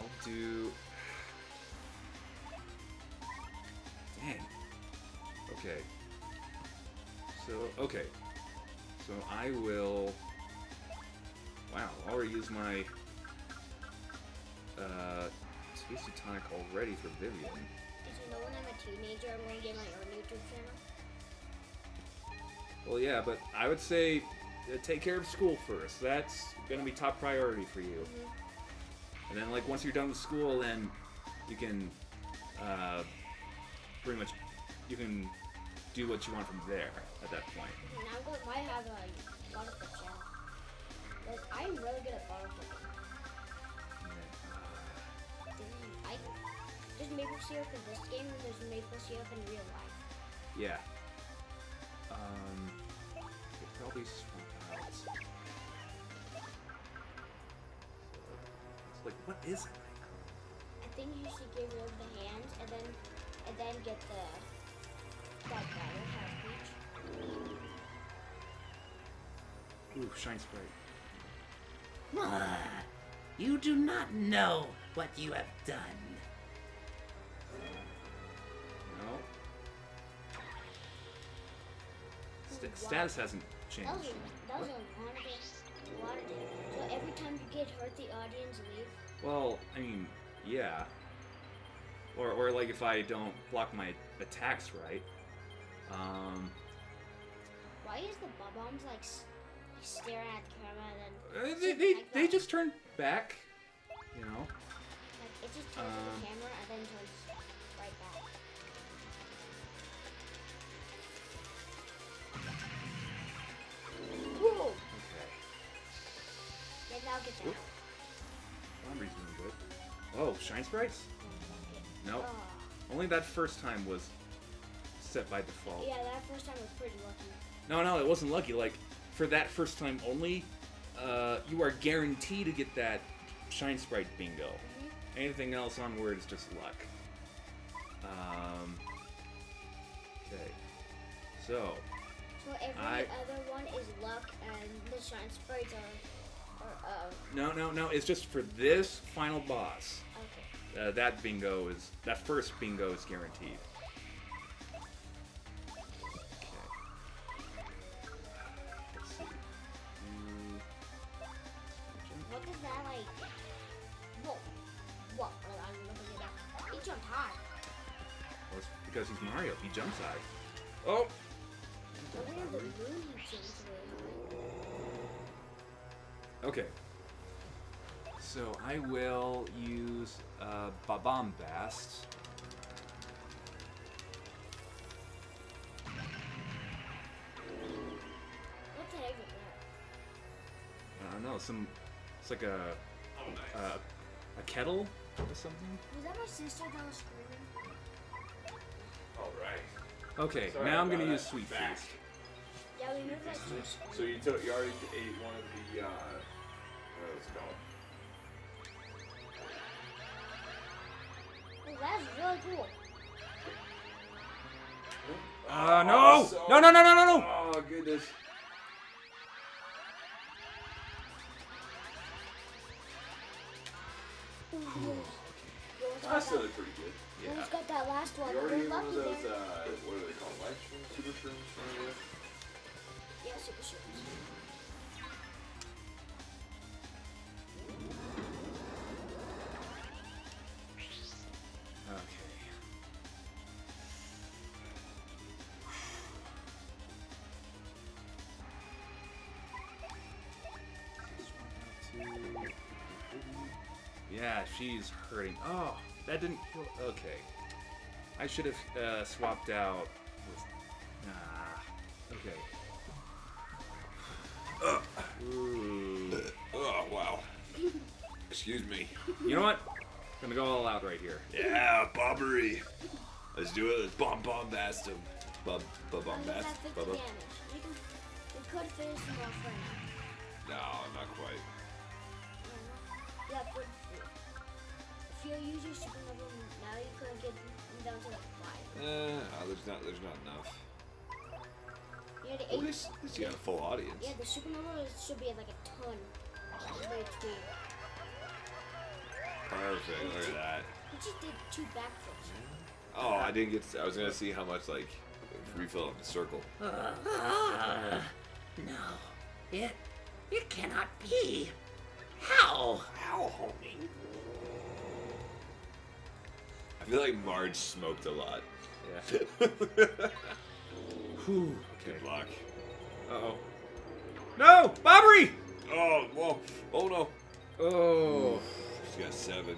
I'll do... Dang. Okay. So, okay. So I will... Wow, I already used my... Uh... Space Tonic already for Vivian. Did you know when I'm a teenager I'm going to get my own YouTube channel? Well, yeah, but I would say uh, take care of school first. That's going to be top priority for you. Mm-hmm. And then, like, once you're done with school, then you can, uh, pretty much, you can do what you want from there at that point. And I'm going, I have a Butterfly channel. Like, I'm really good at Butterfly. Yeah. Dang, I, there's maple syrup in this game, and there's maple syrup in real life. Yeah. Um, it probably swung out. It's like, what is it? I think you should get rid of the hands, and then, and then get the that battle package. Ooh, shine spray. Mother, you do not know what you have done. No. St status hasn't changed. That was a, that was a lot of damage. So every time you get hurt, the audience leaves? Well, I mean, yeah. Or, or like if I don't block my attacks right. Um. Why is the Bob-ombs like staring at the camera and then? Uh, they they, like they just turn back, you know. Like it just turns um, to the camera and then turns right back. Whoa! Okay. Then I'll get that. Bombery's doing good. Oh, shine sprites? No. Nope. Oh. Only that first time was set by default. Yeah, that first time was pretty lucky. No, no, it wasn't lucky. Like, for that first time only, uh, you are guaranteed to get that shine sprite bingo. Mm-hmm. Anything else onward is just luck. Um. Okay. So. So every I, other one is luck, and the shine sprites are, are uh. No, no, no. It's just for this final boss. Okay. Uh, that bingo is that first bingo is guaranteed. Okay. Let's see. Mm. What is that like? Whoa, whoa! I'm looking at that. He jumped high. Well, it's because he's Mario. He jumps high. Oh. Okay, so I will use uh, Bob-omb Blast. What the heck is that? I don't know. Some. It's like a uh, a kettle or something. Was that my sister that was screaming? All right. Okay, sorry, now I'm gonna use Sweet back. Feast. Yeah, we moved that too. So you, took, you already ate one of the, uh, what is it called? Oh, that's really cool. Uh, no! Oh, no, no, no, no, no, no! Oh, goodness. Ooh, okay. That's still pretty good. Yeah. Well, he's got that last one. You already ate one of those, there. uh, what are they called? Light shrooms? Super shrooms? Right? Yeah, super sure. Okay. Yeah, she's hurting. Oh, that didn't. Okay. I should have uh, swapped out. With, ah. Okay. Ugh. Ooh. Oh, wow. Excuse me. You know what? I'm gonna go all out right here. Yeah, Bobbery. Let's do it. Let's bomb bomb blast him. Bob bomb blast. Bob bomb. We could finish him off right now. No, not quite. Yeah, but if you're using Supernova now, you couldn't get him down to like five. Eh, uh, there's not. There's not enough. Yeah, the oh, this this got a full audience. Yeah, the Supernova should be at like a ton of H P. Perfect. Look at that. You just did two backflips. Oh, I didn't get. To, I was gonna see how much like refill on the circle. Uh, uh, no, it it cannot be. How? How, homie? I feel like Marge smoked a lot. Yeah. Whew, okay. Good luck. Uh oh. No, Bobbery! Oh, whoa. Oh no. Oh. Ooh, she's got seven.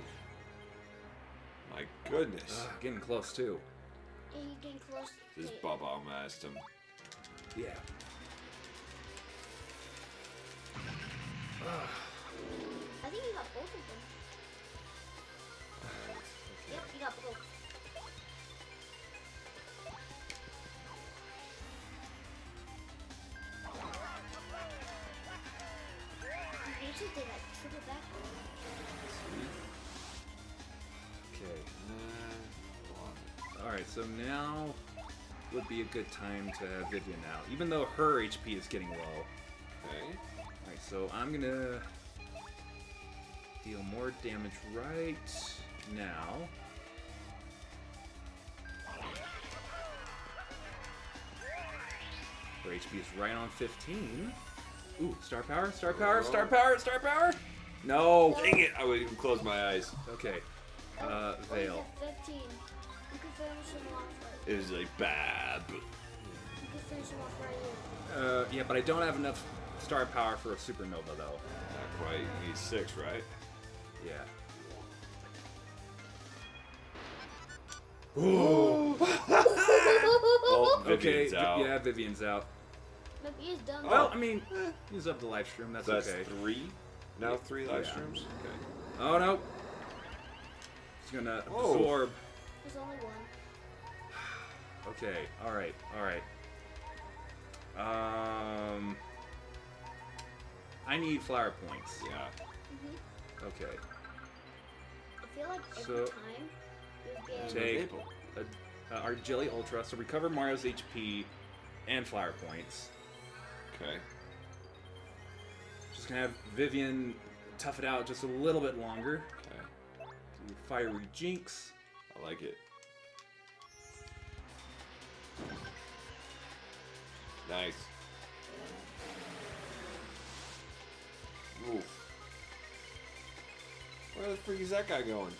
My goodness. Uh, getting close too. And you're getting close. This Bob-omb asked him. Yeah. Uh. I think you got both of them. Okay. Yep, you got both. You usually did that triple back. Okay. Uh, Alright, so now would be a good time to have Vivian out, even though her H P is getting low. Okay. Alright, so I'm gonna deal more damage right now. Her H P is right on fifteen. Ooh, star power, star power, oh. star power, star power! No! Dang it! I wouldn't even close my eyes. Okay. Uh, Veil. fifteen. You can finish him off right here. It is a bab. You can finish him off right here. Uh, yeah, but I don't have enough star power for a supernova, though. Not quite. You need six, right? Yeah. Ooh! Well, Vivian's okay, out. Yeah, Vivian's out. But he's done. Well, I mean, he's up the live stream. That's, so that's okay. three? Now three live yeah. streams? Okay. Oh, no. He's going to absorb. There's only one. Okay. All right. All right. Um, I need flower points. Yeah. Mm-hmm. Okay. I feel like every so, time you get take a, uh, our Jelly Ultra, so recover Mario's H P and flower points. Okay. Just gonna have Vivian tough it out just a little bit longer. Okay. Do Fiery Jinx. I like it. Nice. Oof. Where the freak is that guy going?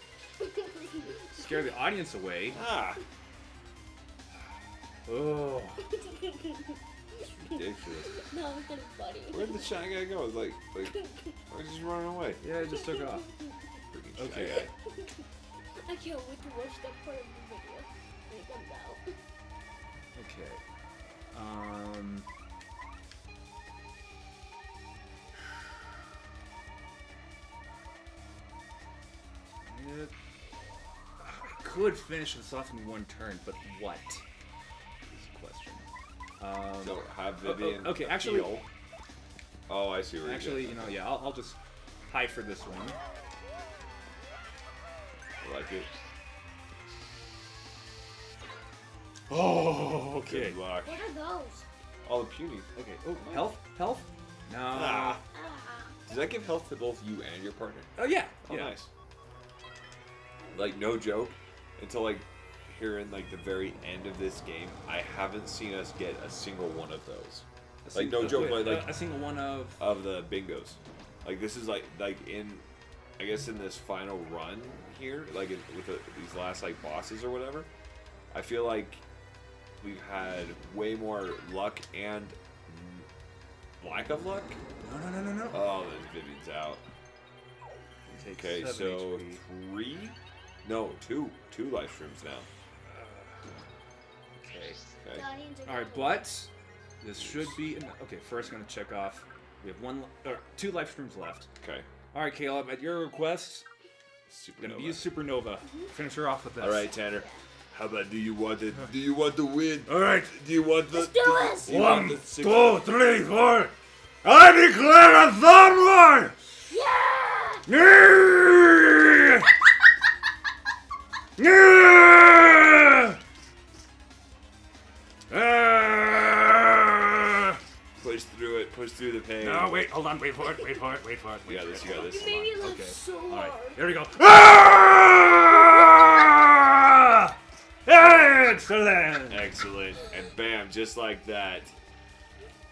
Scare the audience away. Ah. Oh. It's ridiculous. No, it's kind of funny. Where did the shy guy go? It's like, like, why did you run away? Yeah, he just took off. Freaking okay. Shy guy. I can't wait to watch that part of the video when it comes out. Okay. Um. It, I could finish this off in one turn, but what? Um, so have Vivian. Oh, okay, actually. Heal. Oh, I see. Where actually, you know, yeah, I'll, I'll just hide for this one. I like it. Oh, okay. Good luck. What are those? All the punies. Okay. Oh, health, health. No. Nah. Does that give health to both you and your partner? Oh yeah. Oh, yeah. Nice. Like no joke, until like. Here in like the very end of this game, I haven't seen us get a single one of those. Like no joke, like, like a single one of of the bingos. Like this is like like in, I guess in this final run here, like in, with the, these last like bosses or whatever. I feel like we've had way more luck and lack of luck. No no no no no. Oh, the Vivian's out. Okay, so H P. three, no two, two live streams now. Okay. All right, but this should be enough. Okay. First, I'm gonna check off. We have one or two live streams left. Okay. All right, Caleb. At your request, supernova. Gonna use supernova. Finish her off with this. All right, Tanner. How about do you want it? Do you want the win? All right. Do you want the? Let's do this. Do one, the two, three, four. I declare a thumb war. Yeah. Yeah. Yeah. Uh, push through it. push through the pain. No, wait, hold on, wait for it, wait for it, wait for it. Wait you got this, you got this. You made me laugh so hard. All right, here we go. Ah! Excellent! Excellent. And bam, just like that.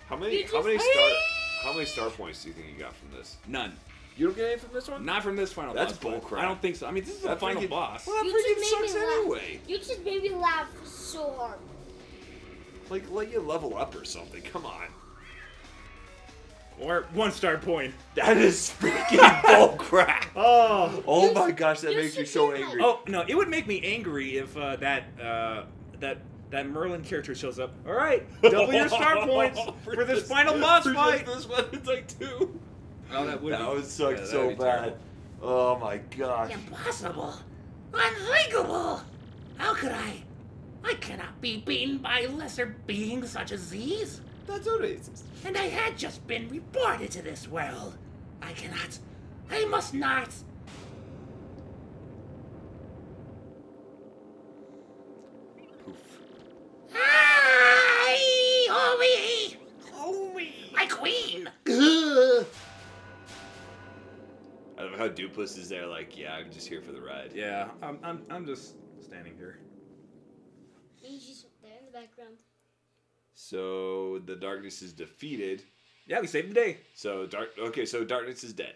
How many, how many star, how many star points do you think you got from this? None. You don't get any from this one? Not from this final That's boss. That's bullcrap. I don't think so. I mean, this is the final freaking, boss. Well, that freaking sucks anyway. You just made me laugh so hard. Like, let you level up or something. Come on. Or one star point. That is freaking bullcrap. Oh, oh you, my gosh, that makes me so angry. Oh no, it would make me angry if uh, that uh, that that Merlin character shows up. All right, double your star points for, for this, this final boss fight. This one, it's like two. Oh, that would. That be, would suck yeah, so bad. Terrible. Oh my gosh. Impossible, unthinkable. How could I? I cannot be beaten by lesser beings such as these. That's racist. And I had just been reborn into this world. I cannot. I must not. Poof. Hi, homie. Homie. My queen. Ugh. I love how Doopliss is there. Like, yeah, I'm just here for the ride. Yeah, I'm. I'm. I'm just standing here. She's there in the background. So the darkness is defeated. Yeah, we saved the day. So dark. Okay, so darkness is dead.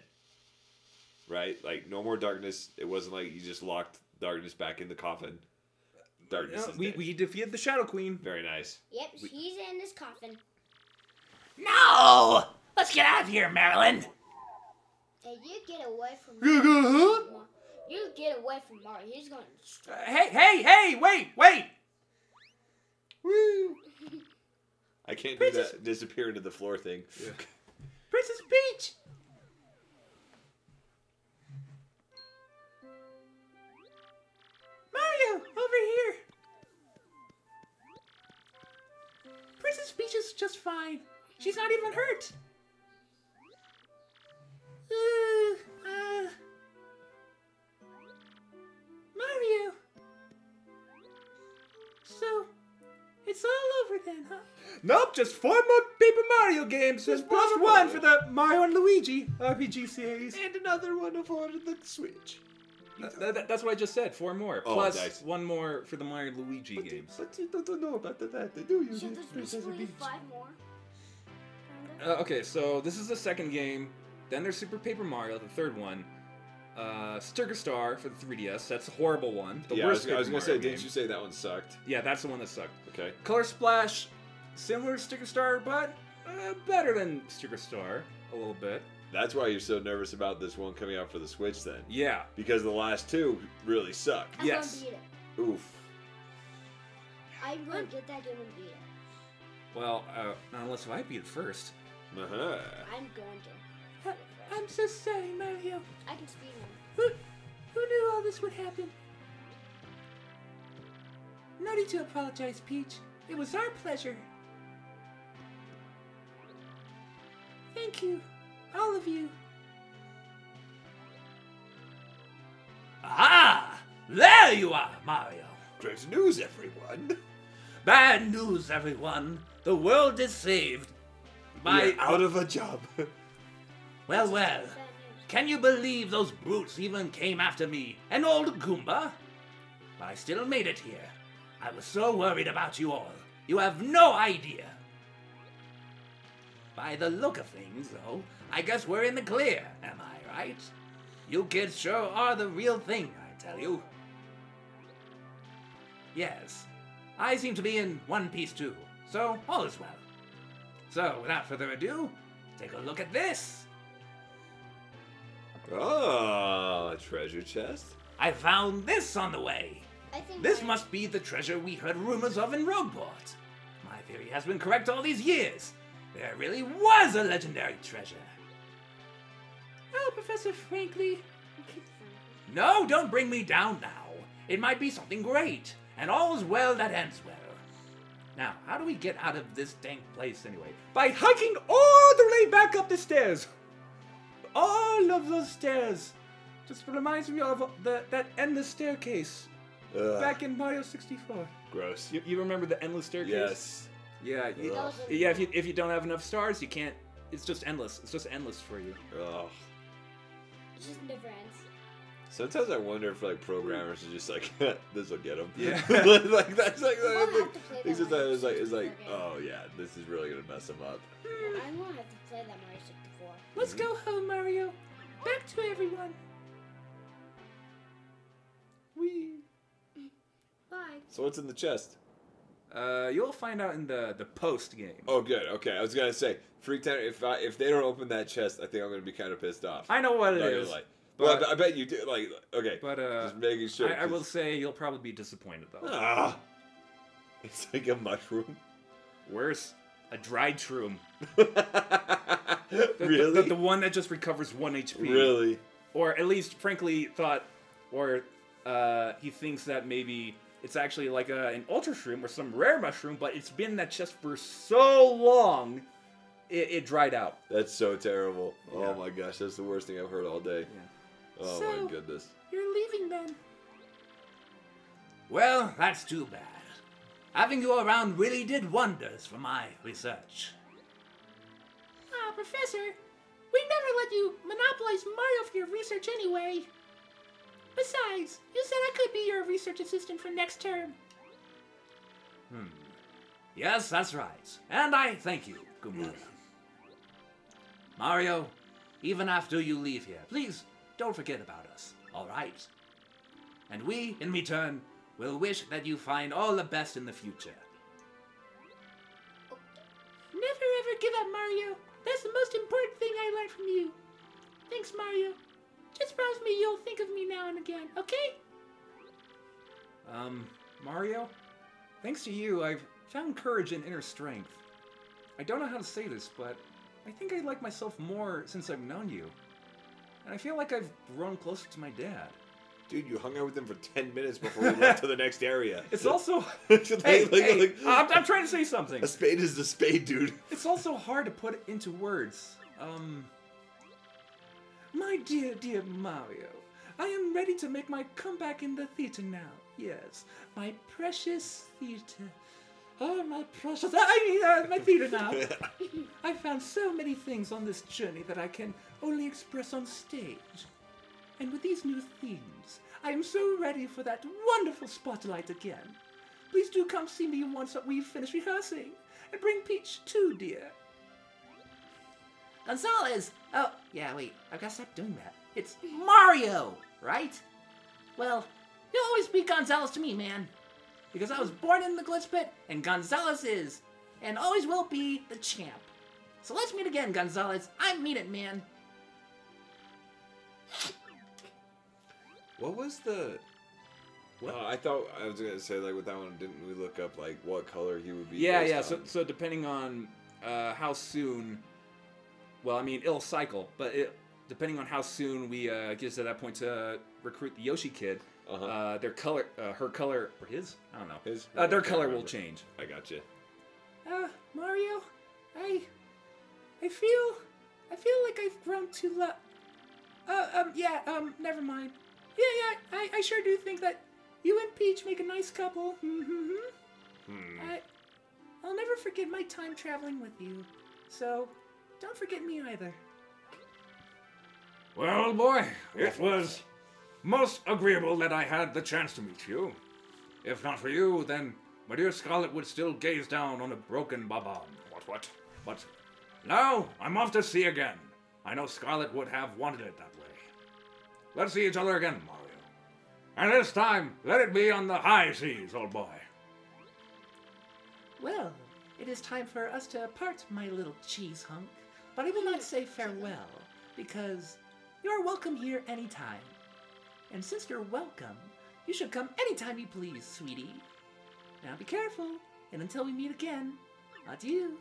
Right? Like no more darkness. It wasn't like you just locked darkness back in the coffin. Darkness no, is we, dead. We defeated the Shadow Queen. Very nice. Yep, we, she's in this coffin. No! Let's get out of here, Marilyn. Hey, you get away from Mario. You get away from Mario. He's going. Uh, hey! Hey! Hey! Wait! Wait! Woo! I can't Princess... do that disappear into the floor thing. Yeah. Princess Peach! Mario, over here! Princess Peach is just fine. She's not even hurt. Uh, uh... Mario! So... It's all over then, huh? Nope, just four more Paper Mario games. There's plus one for the Mario and Luigi R P G series. And another one for the Switch. Uh, that, that, that's what I just said, four more. Oh, plus nice. One more for the Mario and Luigi but games. You, but you don't know about that, do you? So there's basically five more. Uh, okay, so this is the second game. Then there's Super Paper Mario, the third one. Uh, Sticker Star for the three D S. That's a horrible one. The yeah, worst I was, I was gonna Mario say, game. Didn't you say that one sucked? Yeah, that's the one that sucked. Okay. Color Splash, similar to Sticker Star, but uh, better than Sticker Star a little bit. That's why you're so nervous about this one coming out for the Switch, then. Yeah. Because the last two really suck. I'm yes. Gonna beat it. Oof. I'm gonna get that game and beat it. Well, uh, not unless if I beat it first. Uh huh. I'm going to. I'm so sorry, Mario. I can see him. Who, who knew all this would happen? No need to apologize, Peach. It was our pleasure. Thank you, all of you. Aha! There you are, Mario. Great news, everyone. Bad news, everyone. The world is saved. By You're out of a job. Well, well, can you believe those brutes even came after me? An old Goomba? But I still made it here. I was so worried about you all. You have no idea. By the look of things, though, I guess we're in the clear, am I right? You kids sure are the real thing, I tell you. Yes, I seem to be in one piece too, so all is well. So, without further ado, take a look at this. Oh, a treasure chest. I found this on the way. I think this I... must be the treasure we heard rumors of in Rogueport. My theory has been correct all these years. There really was a legendary treasure. Oh, Professor Frankly. No, don't bring me down now. It might be something great, and all's well that ends well. Now, how do we get out of this dank place anyway? By hiking all the way back up the stairs. All of those stairs. Just reminds me of the, that endless staircase. Ugh. Back in Mario sixty-four. Gross. You, you remember the endless staircase? Yes. Yeah. You, yeah. If you if you don't have enough stars, you can't it's just endless. It's just endless for you. Ugh. It just never ends. Sometimes I wonder if like programmers are just like, this will get them. Yeah. Like that's like, like, like it's just like, it's like, it's like oh yeah, this is really gonna mess them up. Mm. I won't have to play that Mario sixty-four. Let's mm-hmm. go home, Mario. Back to everyone. Wee. Bye. So what's in the chest? Uh, you'll find out in the the post game. Oh, good. Okay, I was gonna say, Freaktown. If I, if they don't open that chest, I think I'm gonna be kind of pissed off. I know what it is. Like. But, well, I, I bet you do. Like, okay. But uh, just making sure. I, I will say you'll probably be disappointed though. Ah, it's like a mushroom. Worse, a dried shroom. Really? The, the, the one that just recovers one H P. Really? Or at least, frankly, thought, or uh, he thinks that maybe. It's actually like a, an ultra shroom or some rare mushroom, but it's been in that chest for so long, it, it dried out. That's so terrible. Yeah. Oh my gosh, that's the worst thing I've heard all day. Yeah. Oh so, my goodness. You're leaving then. Well, that's too bad. Having you around really did wonders for my research. Ah, Professor, we never let you monopolize Mario for your research anyway. Besides, you said I could be your research assistant for next term. Hmm. Yes, that's right. And I thank you, Goombella. Mario, even after you leave here, please don't forget about us, all right? And we, in return, will wish that you find all the best in the future. Never ever give up, Mario. That's the most important thing I learned from you. Thanks, Mario. Just promise me you'll think of me now and again, okay? Um, Mario? Thanks to you, I've found courage and inner strength. I don't know how to say this, but I think I like myself more since I've known you. And I feel like I've grown closer to my dad. Dude, you hung out with him for ten minutes before we left to the next area. It's also... hey, hey, hey like, I'm, I'm trying to say something. A spade is a spade, dude. It's also hard to put it into words. Um... My dear, dear Mario, I am ready to make my comeback in the theater now. Yes, my precious theater. Oh, my precious... I mean, uh, my theater now. I found so many things on this journey that I can only express on stage. And with these new themes, I am so ready for that wonderful spotlight again. Please do come see me once we've finished rehearsing. And bring Peach too, dear. Gonzalez! Oh, yeah, wait, I've got to stop doing that. It's Mario, right? Well, you'll always be Gonzalez to me, man. Because I was born in the Glitch Pit, and Gonzalez is, and always will be, the champ. So let's meet again, Gonzalez. I mean it, man. What was the... What? Uh, I thought I was going to say, like, with that one, didn't we look up, like, what color he would be? Yeah, yeah, so, so depending on uh, how soon... Well, I mean, it'll cycle, but it, depending on how soon we uh, get to that point to recruit the Yoshi kid, uh-huh. uh, their color, uh, her color, or his? I don't know. His? Uh, their color remember. will change. I gotcha. Uh, Mario, I, I feel, I feel like I've grown too lo- Uh, um, yeah, um, never mind. Yeah, yeah, I, I sure do think that you and Peach make a nice couple. Mm-hmm. Hmm. I, I'll never forget my time traveling with you, so... Don't forget me either. Well, boy, it was most agreeable that I had the chance to meet you. If not for you, then my dear Scarlet would still gaze down on a broken Bob-omb. What, what? But now I'm off to sea again. I know Scarlet would have wanted it that way. Let's see each other again, Mario. And this time, let it be on the high seas, old boy. Well, it is time for us to part, my little cheese hunk. But I will not say farewell, because you're welcome here anytime. And since you're welcome, you should come anytime you please, sweetie. Now be careful, and until we meet again, adieu.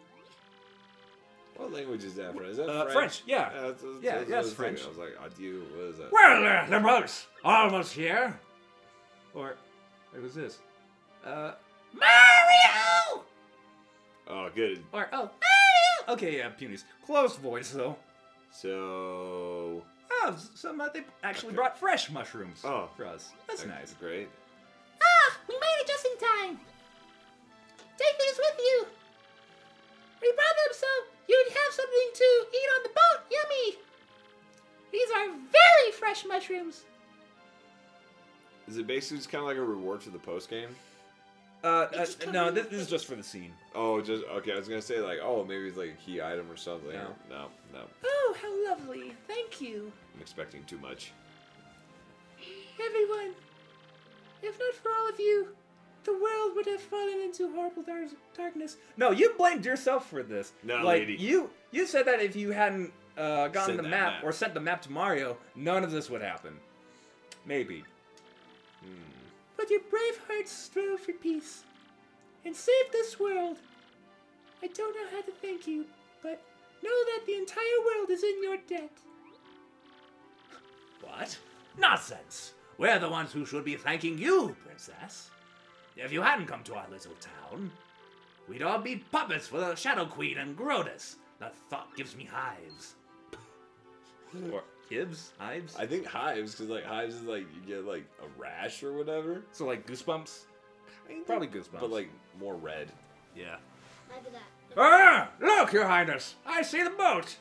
What language is that, French? Is that uh, French? French, yeah. Yeah, that's, that's, yeah, that's, that's French. Thinking. I was like, adieu, what is that? Well, there, the brothers, almost here. Or, what was this? Uh, Mario! Oh, good. Or, oh. Okay, yeah, punies. Close voice, though. So... Oh, some, uh, they actually okay. brought fresh mushrooms oh, for us. That's, that's nice. Great. Ah, we made it just in time. Take these with you. We brought them so You'd have something to eat on the boat! Yummy! These are very fresh mushrooms! Is it basically just kind of like a reward for the post-game? Uh, uh no, this, this is just for the scene. Oh, just, okay, I was gonna say like, oh, maybe it's like a key item or something. No, no, no. Oh, how lovely. Thank you. I'm expecting too much. Everyone, if not for all of you, the world would have fallen into horrible dar darkness. No, you blamed yourself for this. No, like, lady. You, you said that if you hadn't uh, gotten send the map, map or sent the map to Mario, none of this would happen. Maybe. Hmm. But your brave hearts strove for peace and saved this world. I don't know how to thank you, but know that the entire world is in your debt. What? Nonsense! We're the ones who should be thanking you, Princess. If you hadn't come to our little town, we'd all be puppets for the Shadow Queen and Grodus. That thought gives me hives. Or hives? Hives? I think hives, because like hives is like you get like a rash or whatever. So like goosebumps? I mean, probably goosebumps. But like more red. Yeah. Maybe that. Ah! Look, Your Highness! I see the boat!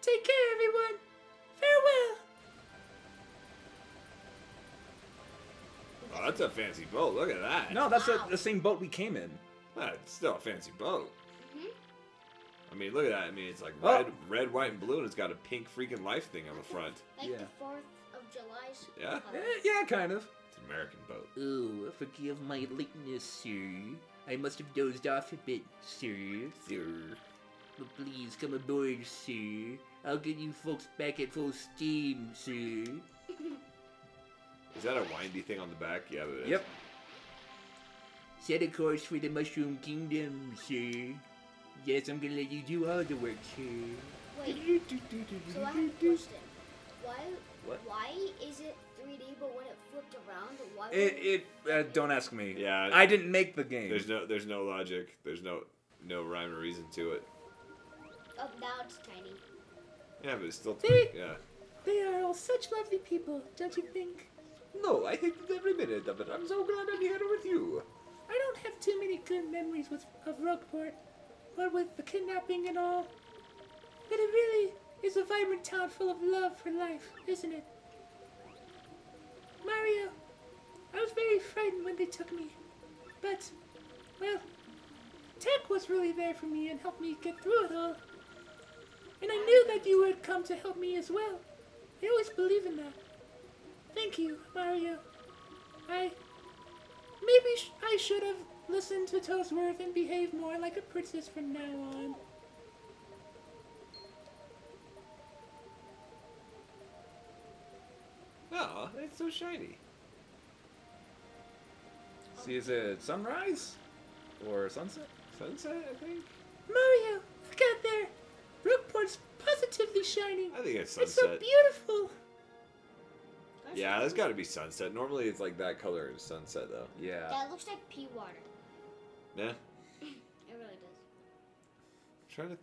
Take care, everyone! Farewell! Oh, that's a fancy boat. Look at that. No, that's wow. a, the same boat we came in. Well, it's still a fancy boat. Mm-hmm. I mean, look at that. I mean, it's like oh. red, red, white, and blue, and it's got a pink freaking life thing on the front. Like yeah. the fourth of July's yeah. yeah? Yeah, kind of. It's an American boat. Oh, forgive my lateness, sir. I must have dozed off a bit, sir. Sir. But please, come aboard, sir. I'll get you folks back at full steam, sir. Is that a windy thing on the back? Yeah, that is. Yep. Set a course for the Mushroom Kingdom, sir. Yes, I'm gonna let you do all the work, sir. Wait, so I have a question. Why, what? Why is it three D, but when it flipped around, why would It, it uh, don't ask me. Yeah. I didn't make the game. There's no, there's no logic. There's no, no rhyme or reason to it. Oh, now it's tiny. Yeah, but it's still tiny, yeah. They are all such lovely people, don't you think? No, I think every minute of it. I'm so glad I'm here with you. I don't have too many good memories with, of Rogueport, but with the kidnapping and all. But it really is a vibrant town full of love for life, isn't it? Mario, I was very frightened when they took me. But, well, Tech was really there for me and helped me get through it all. And I knew that you would come to help me as well. I always believe in that. Thank you, Mario. I... Maybe sh I should have listened to Toadsworth and behaved more like a princess from now on. Oh, that's so shiny. See, is it sunrise? Or sunset? Sunset, I think. Mario, look out there. Rogueport's positively shining. I think it's sunset. It's so beautiful. Yeah, there's got to be sunset. Normally it's like that color is sunset, though. Yeah. That yeah, looks like pea water. Yeah. It really does. I'm trying to...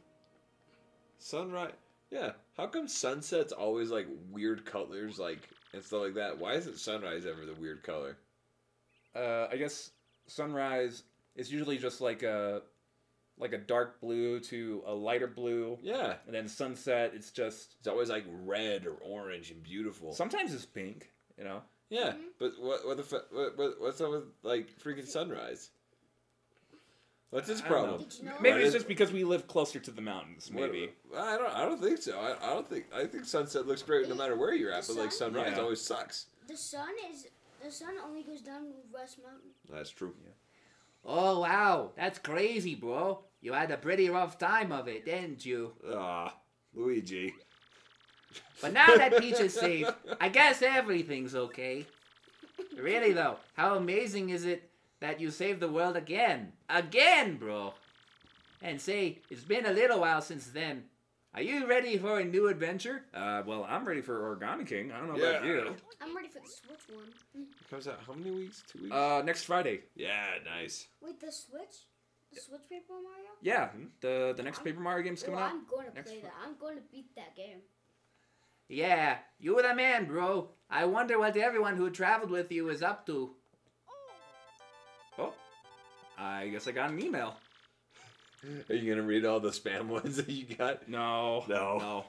Sunrise... Yeah. How come sunset's always like weird colors like and stuff like that? Why isn't sunrise ever the weird color? Uh, I guess sunrise is usually just like a... Like a dark blue to a lighter blue. Yeah. And then sunset, it's just... It's always like red or orange and beautiful. Sometimes it's pink, you know? Yeah, mm-hmm. But what what the what, what what's up with, like, freaking sunrise? What's his problem? You know? Maybe it's just because we live closer to the mountains, maybe. What, I don't I don't think so. I, I don't think... I think sunset looks great no matter where you're at, the but, sun, like, sunrise yeah. always sucks. The sun is... The sun only goes down West Mountain. That's true. Yeah. Oh, wow. That's crazy, bro. You had a pretty rough time of it, didn't you? Ah, Luigi. But now that Peach is safe, I guess everything's okay. Really, though, how amazing is it that you saved the world again? Again, bro! And say, it's been a little while since then. Are you ready for a new adventure? Uh, well, I'm ready for Origami King. I don't know yeah. about you. I'm ready for the Switch one. It comes out how many weeks? Two weeks? Uh, next Friday. Yeah, nice. Wait, the Switch? The Switch Paper Mario? Yeah, the the next I'm, Paper Mario game's coming well, out. I'm going to next play that. I'm going to beat that game. Yeah, you were the man, bro. I wonder what everyone who traveled with you is up to. Oh, I guess I got an email. Are you gonna read all the spam ones that you got? No. No. No.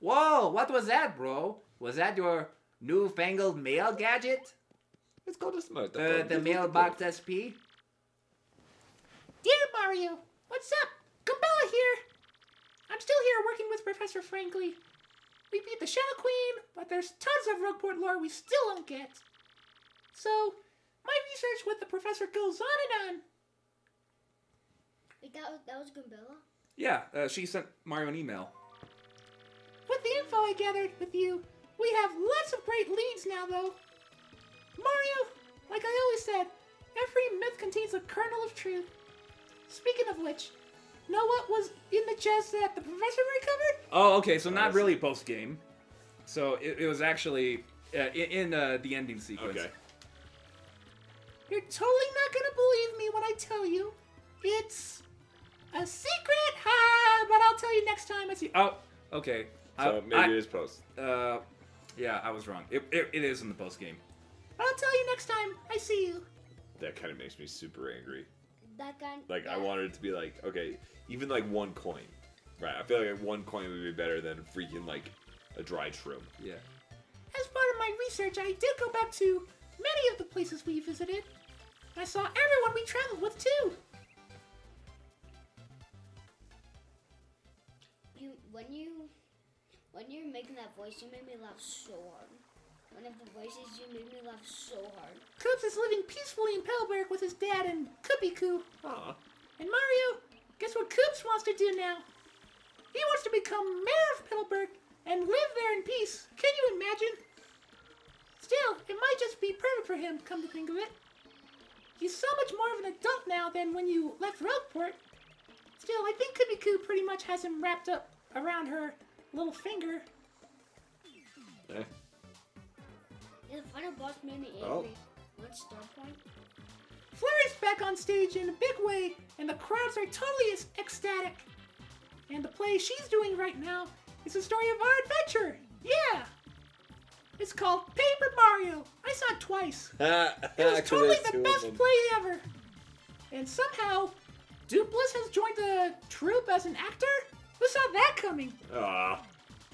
Whoa! What was that, bro? Was that your newfangled mail gadget? Let's go to smart. Uh, the mailbox S P. Dear Mario, what's up? Goombella here. I'm still here working with Professor Frankly. We beat the Shadow Queen, but there's tons of Rogueport lore we still don't get. So, my research with the Professor goes on and on. Wait, that was, that was Goombella? Yeah, uh, she sent Mario an email. With the info I gathered with you, we have lots of great leads now, though. Mario, like I always said, every myth contains a kernel of truth. Speaking of which, know what was in the chest that the Professor recovered? Oh, okay, so not really post-game. So it, it was actually uh, in uh, the ending sequence. Okay. You're totally not going to believe me when I tell you. It's a secret, ha! But I'll tell you next time I see. Oh, okay. So I, maybe I, it is post. Uh, yeah, I was wrong. It, it, it is in the post game. I'll tell you next time I see you. That kind of makes me super angry. That guy. Like yeah. I wanted it to be like okay, even like one coin, right? I feel like one coin would be better than freaking like a dry shrimp. Yeah. As part of my research, I did go back to many of the places we visited. I saw everyone we traveled with too. You, when you when you're making that voice, you made me laugh so hard. One of the voices you made me laugh so hard. Koops is living peacefully in Petalburg with his dad and Koopie-Koo. Aww. And Mario, guess what Koops wants to do now? He wants to become mayor of Petalburg and live there in peace. Can you imagine? Still, it might just be perfect for him, come to think of it. He's so much more of an adult now than when you left Rogueport. Still, I think Koopie-Koo pretty much has him wrapped up around her little finger. Eh. The final boss made me angry. What's Star Point? Flurry's back on stage in a big way, and the crowds are totally ecstatic. And the play she's doing right now is the story of our adventure. Yeah! It's called Paper Mario. I saw it twice. It was totally the best play ever. And somehow, Doopliss has joined the troupe as an actor? Who saw that coming? Aw,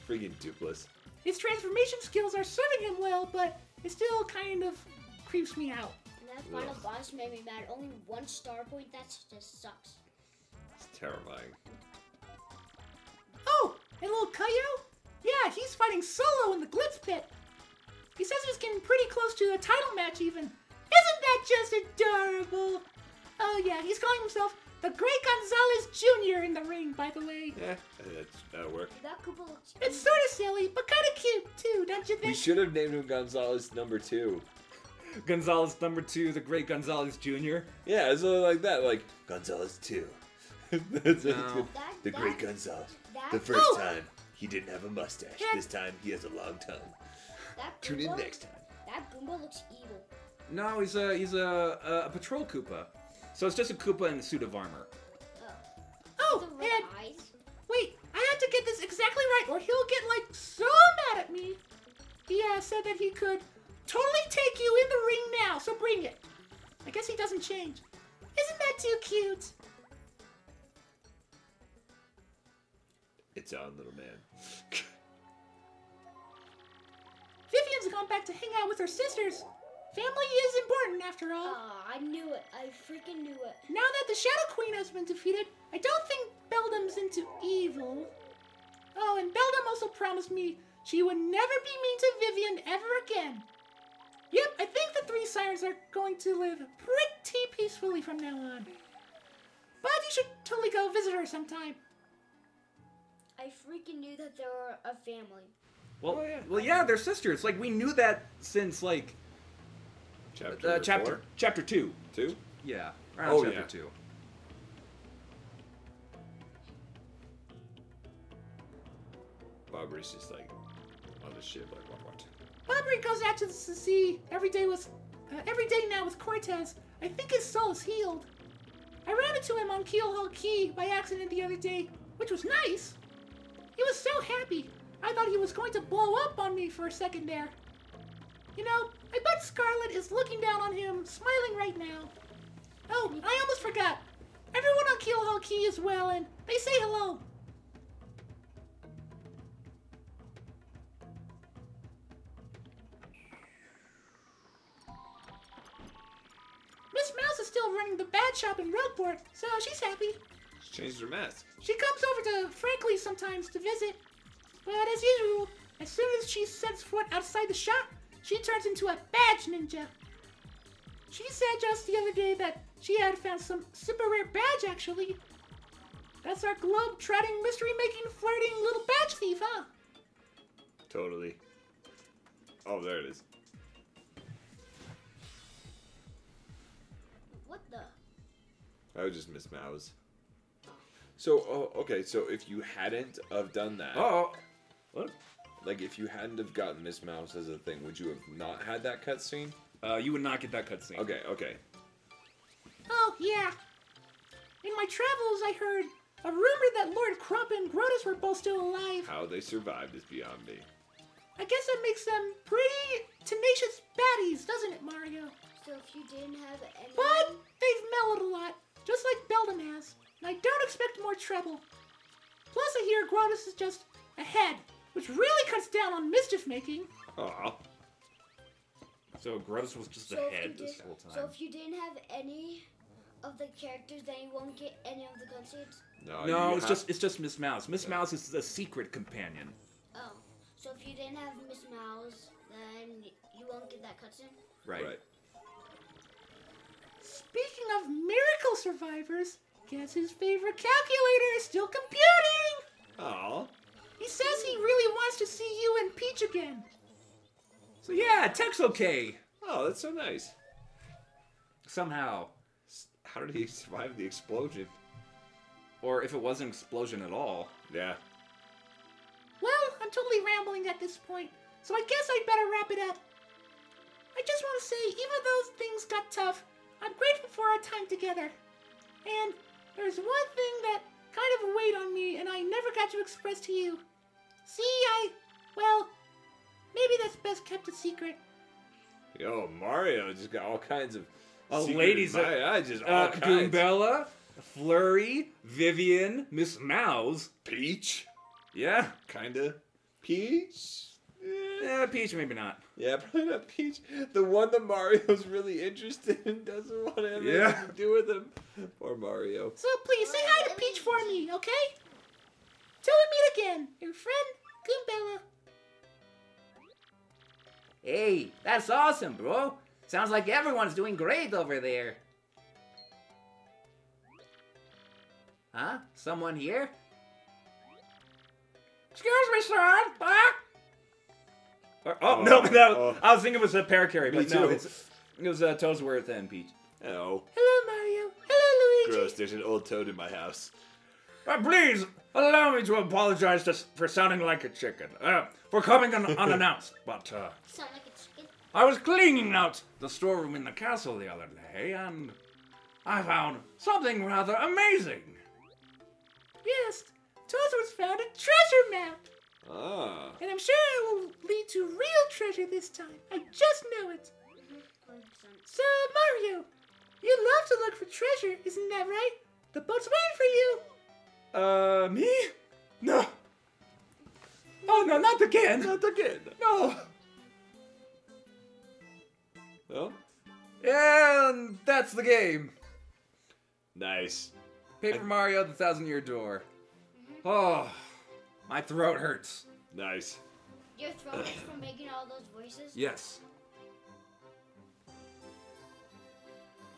freaking Doopliss. His transformation skills are serving him well, but it still kind of creeps me out. And that final Ugh. boss made me mad. Only one star point, that just sucks. It's terrifying. Oh, and little Kaio? Yeah, he's fighting solo in the Glitz Pit. He says he's getting pretty close to a title match even. Isn't that just adorable? Oh yeah, he's calling himself the Great Gonzalez Junior in the ring, by the way. Yeah, that's, that'll work. It's sort of silly, but kind of cute, too, don't you think? We should have named him Gonzalez Number Two. Gonzalez Number Two, the Great Gonzalez Junior? Yeah, it's like that, like, Gonzalez Two. that's, no. that's that, the that, Great Gonzalez. That, the first oh. time, he didn't have a mustache. That, this time, he has a long tongue. That Tune Goomba, in next time. That Goomba looks evil. No, he's a, he's a, a patrol Koopa. So it's just a Koopa in a suit of armor. Oh, oh and eyes. Wait, I have to get this exactly right or he'll get like so mad at me. He uh, said that he could totally take you in the ring now, so bring it. I guess he doesn't change. Isn't that too cute? It's on, little man. Vivian's gone back to hang out with her sisters. Family is important, after all. Aw, I knew it. I freaking knew it. Now that the Shadow Queen has been defeated, I don't think Beldam's into evil. Oh, and Beldam also promised me she would never be mean to Vivian ever again. Yep, I think the three sires are going to live pretty peacefully from now on. But you should totally go visit her sometime. I freaking knew that they were a family. Well, oh, yeah. well, yeah, they're sisters. Like, we knew that since, like... Chapter uh, chapter four? chapter two two yeah around oh, chapter yeah. two. Bobbery's just like on the ship like what what. Bobbery goes out to the sea every day with uh, every day now with Cortez. I think his soul is healed. I ran into him on Keelhaul Key by accident the other day, which was nice. He was so happy. I thought he was going to blow up on me for a second there. You know, I bet Scarlet is looking down on him, smiling right now. Oh, I almost forgot. Everyone on Keelhaul Key is well, and they say hello. Miss Mowz is still running the bad shop in Rogueport, so she's happy. She changed her mask. She comes over to Frankly sometimes to visit, but as usual, as soon as she sets foot outside the shop, she turns into a badge ninja. She said just the other day that she had found some super rare badge, actually. That's our globe-trotting, mystery-making, flirting little badge thief, huh? Totally. Oh, there it is. What the? I was just Miss Mowz. So, oh, okay, so if you hadn't have done that... Oh! What? Like, if you hadn't have gotten Miss Mowz as a thing, would you have not had that cutscene? Uh, you would not get that cutscene. Okay, okay. Oh, yeah. In my travels, I heard a rumor that Lord Crump and Grodus were both still alive. How they survived is beyond me. I guess that makes them pretty tenacious baddies, doesn't it, Mario? So if you didn't have any... But they've mellowed a lot, just like Beldam has. And I don't expect more trouble. Plus, I hear Grodus is just ahead, which really cuts down on mischief-making. Aww. So Grodus was just so ahead did, this whole time. So if you didn't have any of the characters, then you won't get any of the cutscenes? No, no it's, just, it's just Miss Mowz. Miss yeah. Mowz is a secret companion. Oh, so if you didn't have Miss Mowz, then you won't get that cutscene? Right. right. Speaking of miracle survivors, guess his favorite calculator is still computing! Aww. He says he really wants to see you and Peach again. So yeah, tech's okay. Oh, that's so nice. Somehow. How did he survive the explosion? Or if it wasn't an explosion at all. Yeah. Well, I'm totally rambling at this point, so I guess I'd better wrap it up. I just want to say, even though things got tough, I'm grateful for our time together. And there's one thing that kind of weighed on me and I never got to express to you. See, I... well... maybe that's best kept a secret. Yo, Mario just got all kinds of oh, ladies. I just all uh, kinds. Goombella, Flurry, Vivian, Miss Mowz, Peach. Yeah, kinda. Peach. Yeah, Peach maybe not. Yeah, probably not Peach. The one that Mario's really interested in doesn't want to have yeah. anything to do with him. Poor Mario. So please say hi to Peach for me, okay? Till we meet again, your friend Goombella. Hey, that's awesome, bro. Sounds like everyone's doing great over there. Huh? Someone here? Excuse me, sir. Huh? Oh, oh, no, that was, oh. I was thinking it was a paracarry, but no, it's, it was uh, Toadsworth and Peach. Hello. Hello, Mario. Hello, Luigi. Gross, there's an old toad in my house. Uh, please, allow me to apologize to, for sounding like a chicken, uh, for coming un unannounced, but, uh... Sound like a chicken? I was cleaning out the storeroom in the castle the other day, and I found something rather amazing. Yes, Toadsworth found a treasure map. Ah. And I'm sure it will lead to real treasure this time. I just know it. So, Mario, you love to look for treasure, isn't that right? The boat's waiting for you. Uh, me? No. Oh, no, not again. Not again. No. Well? And that's the game. Nice. Paper I... Mario, the Thousand Year Door. Mm-hmm. Oh, my throat hurts. Nice. Your throat hurts from making all those voices? Yes.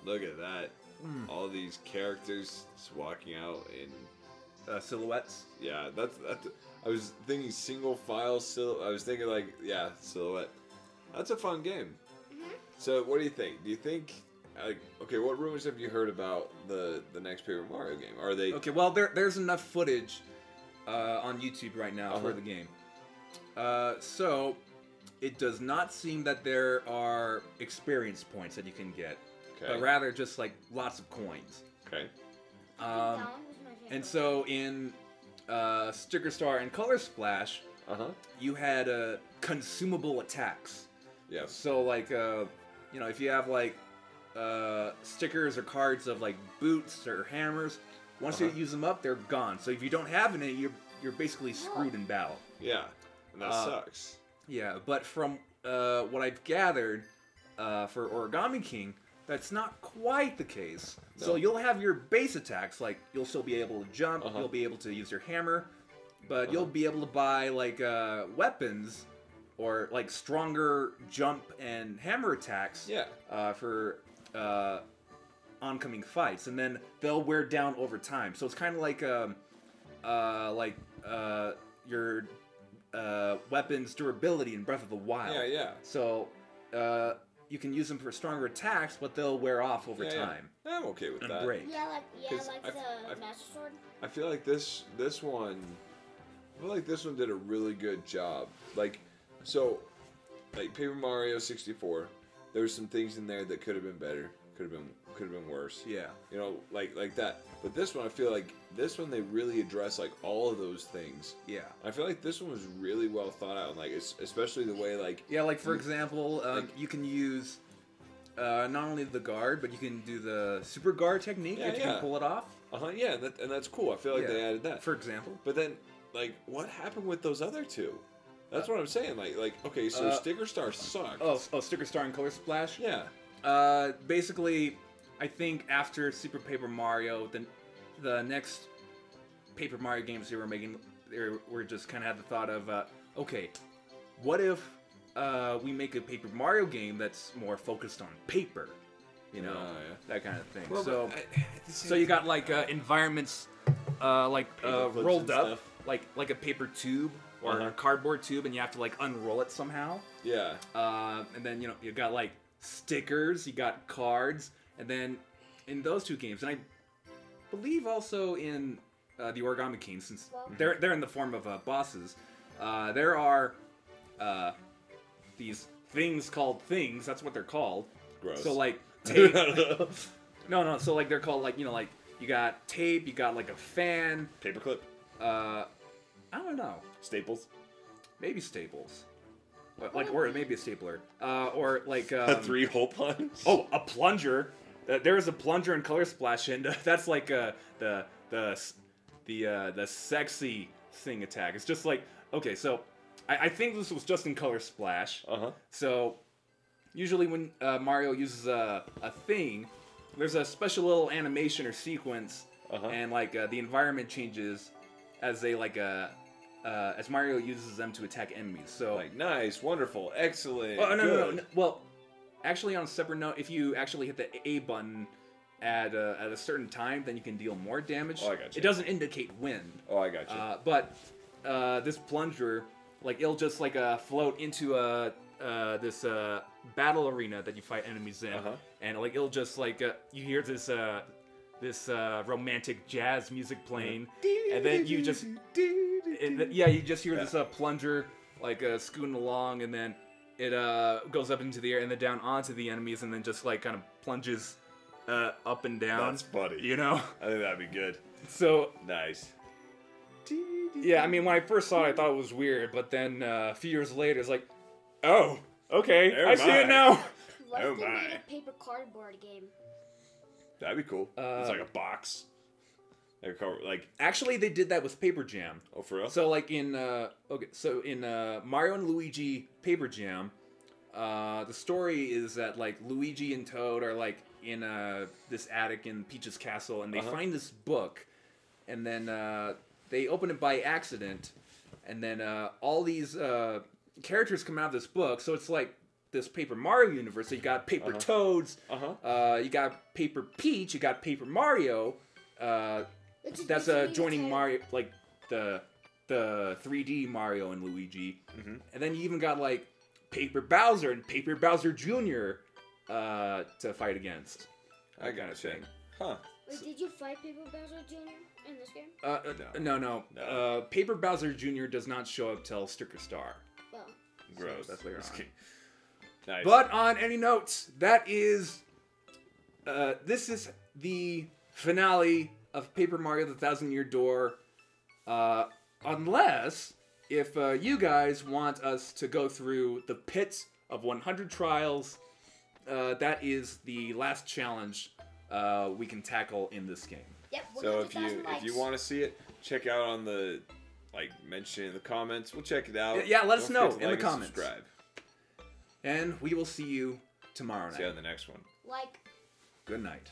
Look at that. Mm. All these characters just walking out in... Uh, silhouettes. Yeah, that's that's. I was thinking single file sil. I was thinking like yeah, silhouette. That's a fun game. Mm-hmm. So what do you think? Do you think? Like, okay, what rumors have you heard about the the next Paper Mario game? Are they okay? Well, there there's enough footage uh, on YouTube right now uh-huh. for the game. Uh, so it does not seem that there are experience points that you can get, okay. but rather just like lots of coins. Okay. Um, And so in uh, Sticker Star and Color Splash, uh-huh. you had uh, consumable attacks. Yeah. So like, uh, you know, if you have like uh, uh, stickers or cards of like boots or hammers. Once uh-huh. you use them up, they're gone. So if you don't have any, you're you're basically screwed in battle. Yeah, and that uh, sucks. Yeah, but from uh, what I've gathered uh, for Origami King, that's not quite the case. No. So you'll have your base attacks, like you'll still be able to jump, uh-huh. you'll be able to use your hammer, but uh-huh. you'll be able to buy like uh, weapons or like stronger jump and hammer attacks. Yeah. Uh, for. Uh, oncoming fights, and then they'll wear down over time. So it's kind of like um, uh, like uh, your uh, weapons durability in Breath of the Wild. Yeah, yeah. So uh, you can use them for stronger attacks, but they'll wear off over yeah, time. Yeah. I'm okay with and that. Break. Yeah, like yeah, like I, the I, Master Sword. I feel like this this one, I feel like this one did a really good job. Like so, like Paper Mario sixty-four. There's some things in there that could have been better. Could have been could have been worse. Yeah, you know, like like that. But this one, I feel like this one they really address like all of those things. Yeah, I feel like this one was really well thought out. And, like it's, especially the way like yeah, like for you, example, um, like, you can use uh, not only the guard, but you can do the super guard technique yeah, if you yeah. can pull it off. Uh huh. Yeah, that, and that's cool. I feel like yeah. they added that. For example. But then, like, what happened with those other two? That's uh, what I'm saying. Like like okay, so uh, Sticker Star sucked. Oh, oh, Sticker Star and Color Splash. Yeah. Uh, basically, I think after Super Paper Mario, the the next Paper Mario games they were making, they were just kind of had the thought of, uh, okay, what if uh, we make a Paper Mario game that's more focused on paper, you know, oh, yeah. that kind of thing. Well, so, I, so you got like uh, environments uh, like uh, rolled up, stuff. like like a paper tube. Or uh-huh. a cardboard tube, and you have to like unroll it somehow. Yeah. Uh, and then you know you got like. stickers, you got cards, and then in those two games, and I believe also in uh, the Origami King, since well, they're they're in the form of uh, bosses, uh, there are uh, these things called things. That's what they're called. Gross. So like tape. no, no. So like they're called like you know like you got tape, you got like a fan, paperclip. Uh, I don't know. Staples. Maybe staples. Like, or maybe a stapler, uh, or like um, a three-hole plunge. Oh, a plunger! Uh, there is a plunger in Color Splash, and uh, that's like uh, the the the uh, the sexy thing attack. It's just like okay, so I, I think this was just in Color Splash. Uh huh. So usually when uh, Mario uses a a thing, there's a special little animation or sequence, uh-huh. and like uh, the environment changes as they like uh. Uh, as Mario uses them to attack enemies, so like nice, wonderful, excellent. Oh no, no, no, no. Well, actually, on a separate note, if you actually hit the A button at a, at a certain time, then you can deal more damage. Oh, I got you. It doesn't indicate when. Oh, I got you. Uh, but uh, this plunger, like, it'll just like uh, float into a uh, this uh, battle arena that you fight enemies in, uh-huh. and like it'll just like uh, you hear this. Uh, this uh, romantic jazz music playing, and then you just, and the, yeah, you just hear yeah. this uh, plunger, like, uh, scooting along, and then it uh, goes up into the air, and then down onto the enemies, and then just, like, kind of plunges uh, up and down. That's funny. You know? I think that'd be good. So... Nice. Yeah, I mean, when I first saw it, I thought it was weird, but then uh, a few years later, it's like, oh, okay, there I see I. it now. What oh if they my. made a paper cardboard game? That'd be cool. Uh, it's like a box. Like, a cover, like actually, they did that with Paper Jam. Oh, for real? So like in uh, okay, so in uh, Mario and Luigi Paper Jam, uh, the story is that like Luigi and Toad are like in uh, this attic in Peach's castle, and they uh-huh. find this book, and then uh, they open it by accident, and then uh, all these uh, characters come out of this book. So it's like. This Paper Mario universe, so you got Paper uh-huh. Toads, uh-huh. uh, you got Paper Peach, you got Paper Mario, uh, that's uh, joining Mario, like, the the three D Mario and Luigi, mm-hmm. and then you even got, like, Paper Bowser and Paper Bowser Junior Uh, to fight against. I gotta check. Huh. Wait, did you fight Paper Bowser Junior in this game? Uh, uh no. no, no, no. Uh, Paper Bowser Junior does not show up till Sticker Star. Well. Gross. So that's later on. Nice. But on any notes, that is, uh, this is the finale of Paper Mario The Thousand Year Door, uh, unless if uh, you guys want us to go through the pits of one hundred trials, uh, that is the last challenge uh, we can tackle in this game. Yep. So if you likes. if you want to see it, check out on the like mention in the comments. We'll check it out. Yeah, let Don't us know in like the comments. Subscribe. And we will see you tomorrow night. See you on the next one. Like. Good night.